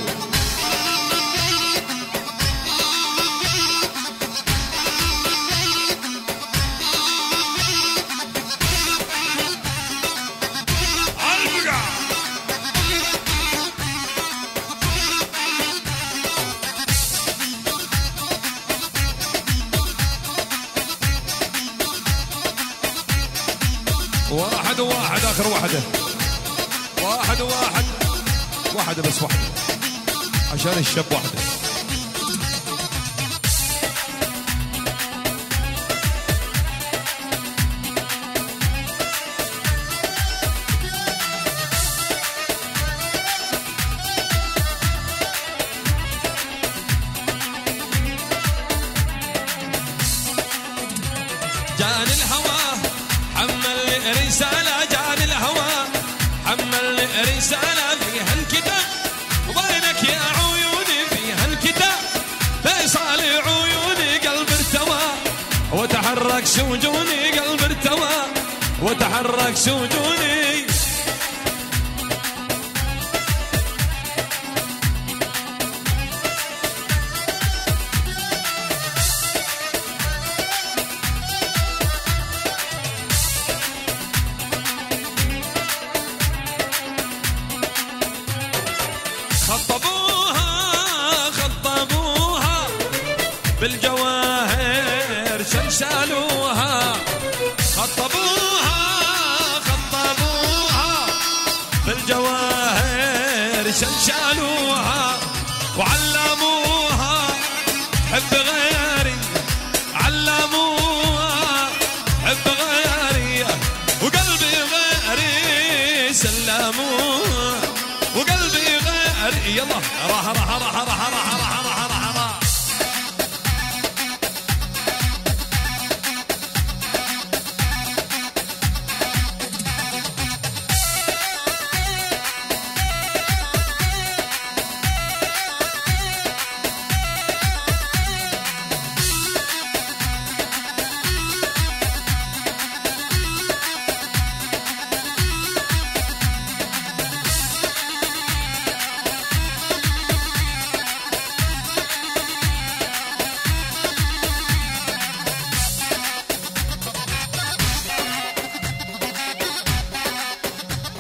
واحدة واحد واحد واحدة بس واحدة عشان الشاب واحدة جان الهوى حمل رسالة جان الهوى حمل رسالة فيها الكتاب وبينك يا عيوني فيها الكتاب فيصال عيوني قلب ارتوى وتحرك سجوني قلب ارتوى وتحرك سجوني بالجواهر شلشلوها خطبوها يلا راح راح راح راح راح راح راح راح راح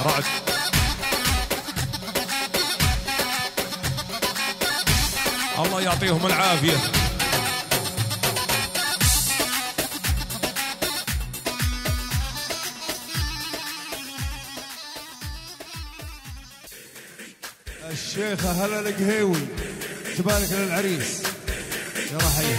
رعد الله يعطيهم العافية. الشيخة هلا القهيوي تبارك للعريس يا رحيم.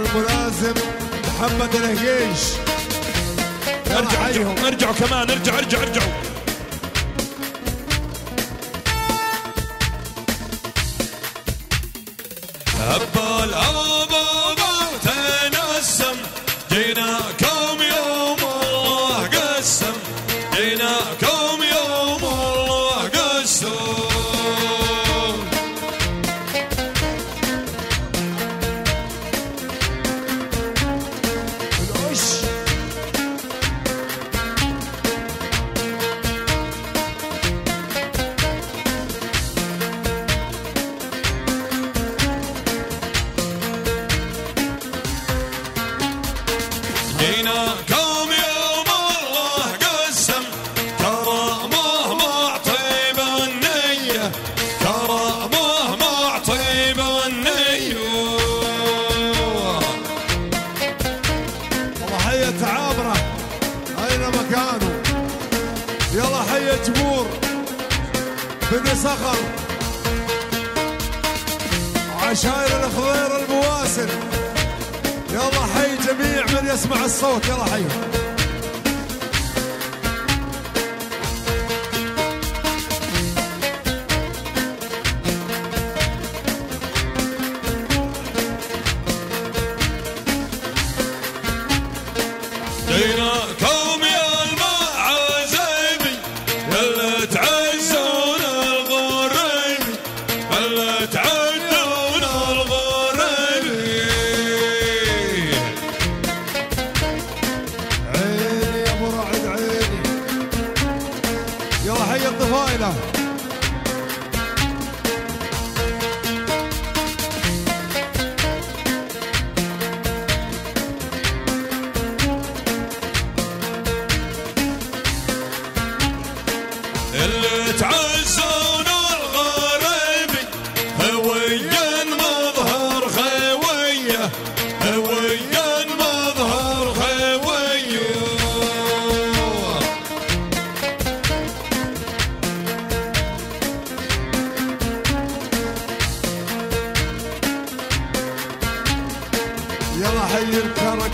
الملازم محمد الهجيش ارجع عليهم ارجعوا كمان ارجعوا ارجعوا ارجعوا هبوا الارض وتنسم جيناكم يوم الله قسم جيناكم يوم الله قسم بني صخر عشاير الخضير المواسل يلا حي جميع من يسمع الصوت يلا حي اللي تعزون الغريبي هويا مظهر خويه هويا مظهر خويه يلا حي الكرك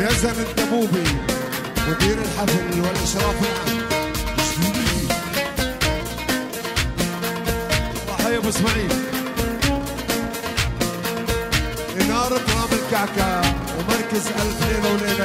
يزن الدبوبي مدير الحفل والاشراف العام وحي ابو اسماعيل اناره رام الكعكه ومركز الف ليله وليله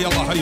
يلا حي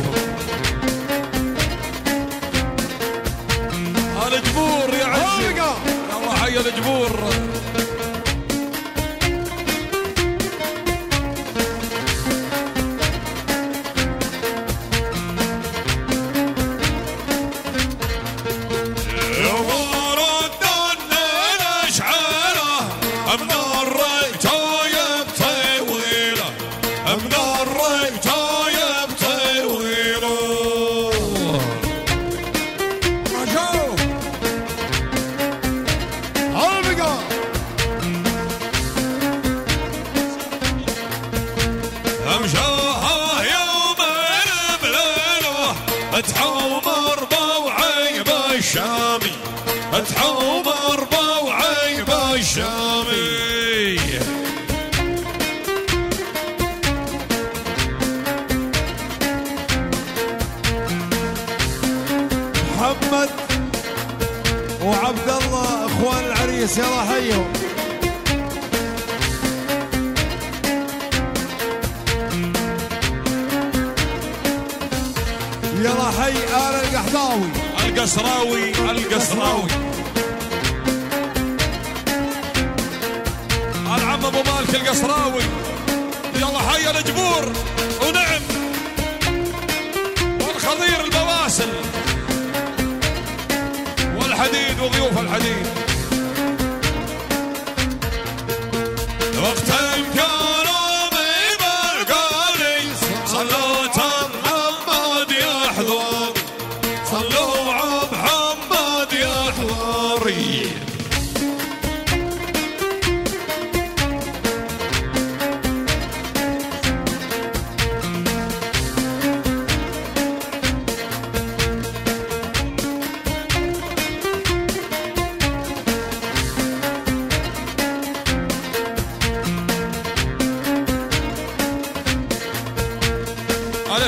ويلا حي الجبور ونعم والخضير البواسل والحديد وضيوف الحديد. وقت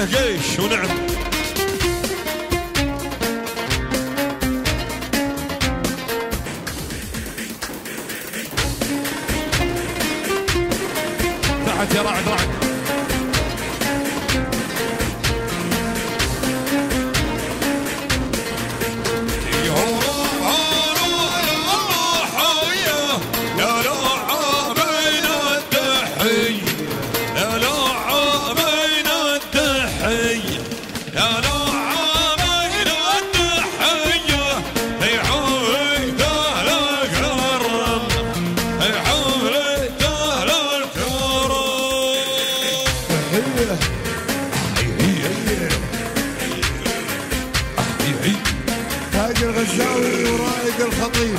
جيش ونعم تحت يا رعد رعد الغشاوي ورايق الخطيب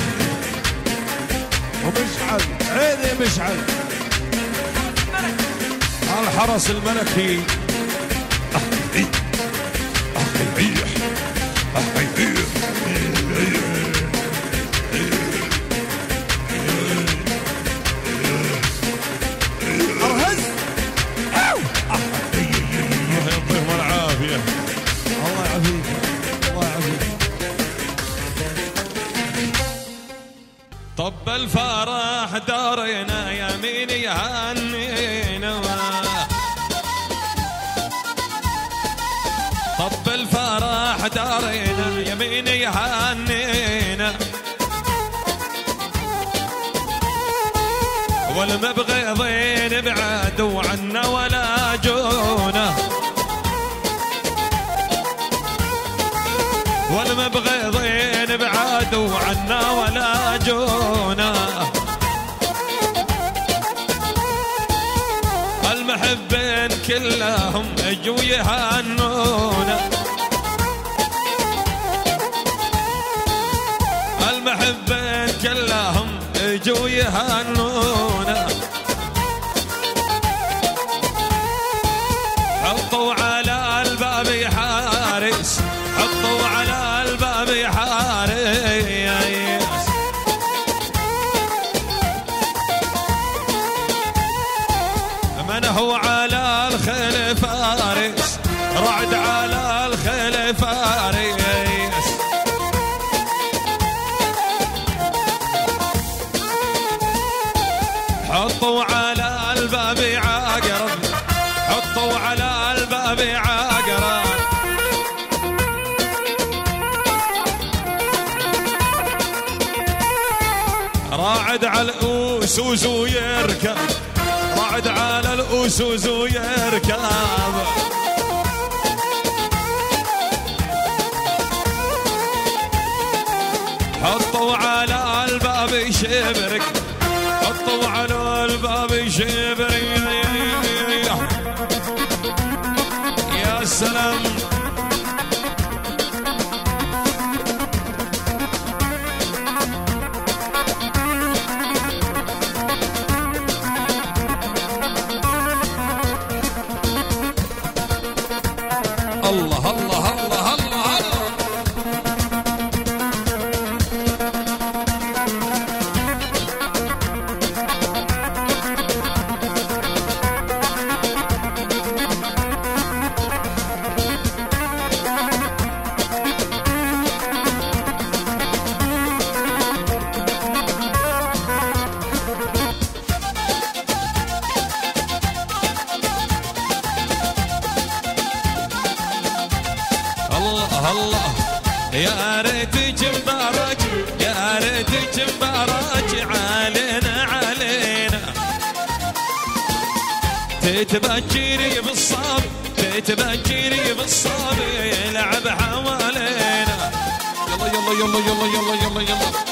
ومشعل عيني مشعل الحرس الملكي ارهز الله يعطيهم العافيه الله يعافيك الله يعافيك. طب الفرح دارنا يمين يهنينا طب الفرح دارنا يمين يهنينا والمبغضين بعدوا عنا ولا جونا والمبغضين بعدوا عنا ولا جونا المحبين كلهم اجوا يهنونا المحبين كلهم اجوا يهنونا حطوا على الباب حارس حطوا على الباب حارس من هو على الخيل فارس رعد على الخيل فارس حطوا على الباب عقرب حطوا على الباب عقرب راعد على الأسوس ويركب راعد على الأسوس ويركب حطوا على الباب شبرك حطوا على الباب شبرك يا سلام الله الله الله الله الله الله يا ريتك مبارك يا ريتك مبارك علينا علينا تتبجري بالصابي تتبجري بالصابي يلعب حوالينا. يلا يلا يلا يلا يلا يلا يلا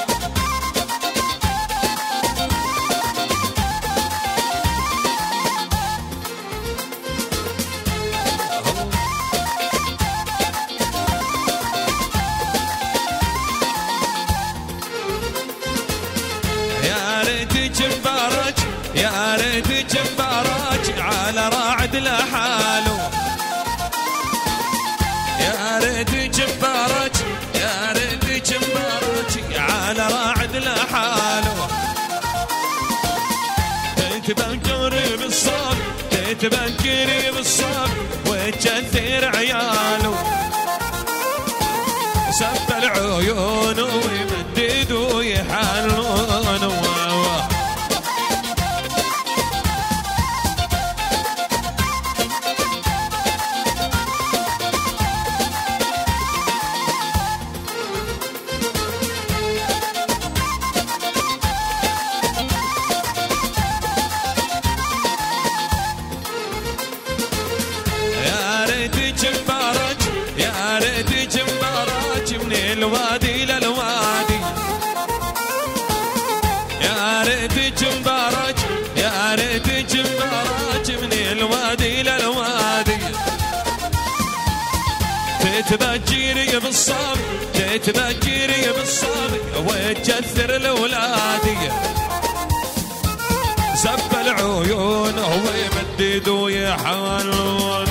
يا ريتك مبارك على رعد لحاله، يا ريتك مبارك يا ريتك مبارك على رعد لحاله. تتبكري بالصبر تتبكري بالصبر وتكثر عياله، سب العيون ويمدد ويحنون. الوادي للوادي يا ريتك مبارك يا ريتك مبارك من الوادي للوادي. تتبجري بالصبر تتبجري بالصبر وتكثر الولادي، سب العيون ويمدد ويحنون.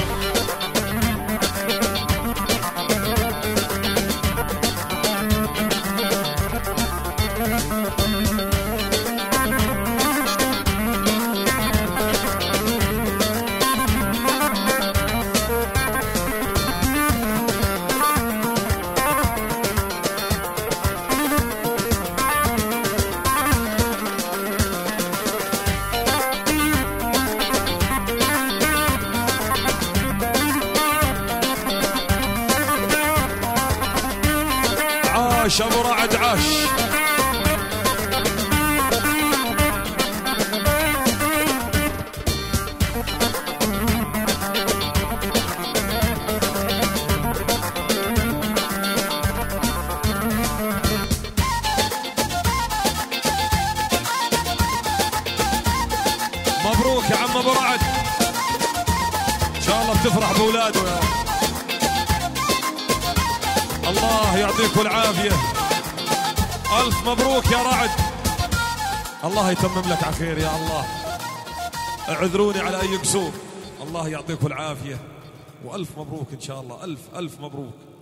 عاش ابو رعد عاش. مبروك يا عم ابو رعد، ان شاء الله بتفرح باولاده يا. الله يعطيكم العافية، ألف مبروك يا رعد، الله يتمم لك على خير يا الله. اعذروني على أي قصور، الله يعطيكم العافية وألف مبروك إن شاء الله، ألف ألف مبروك.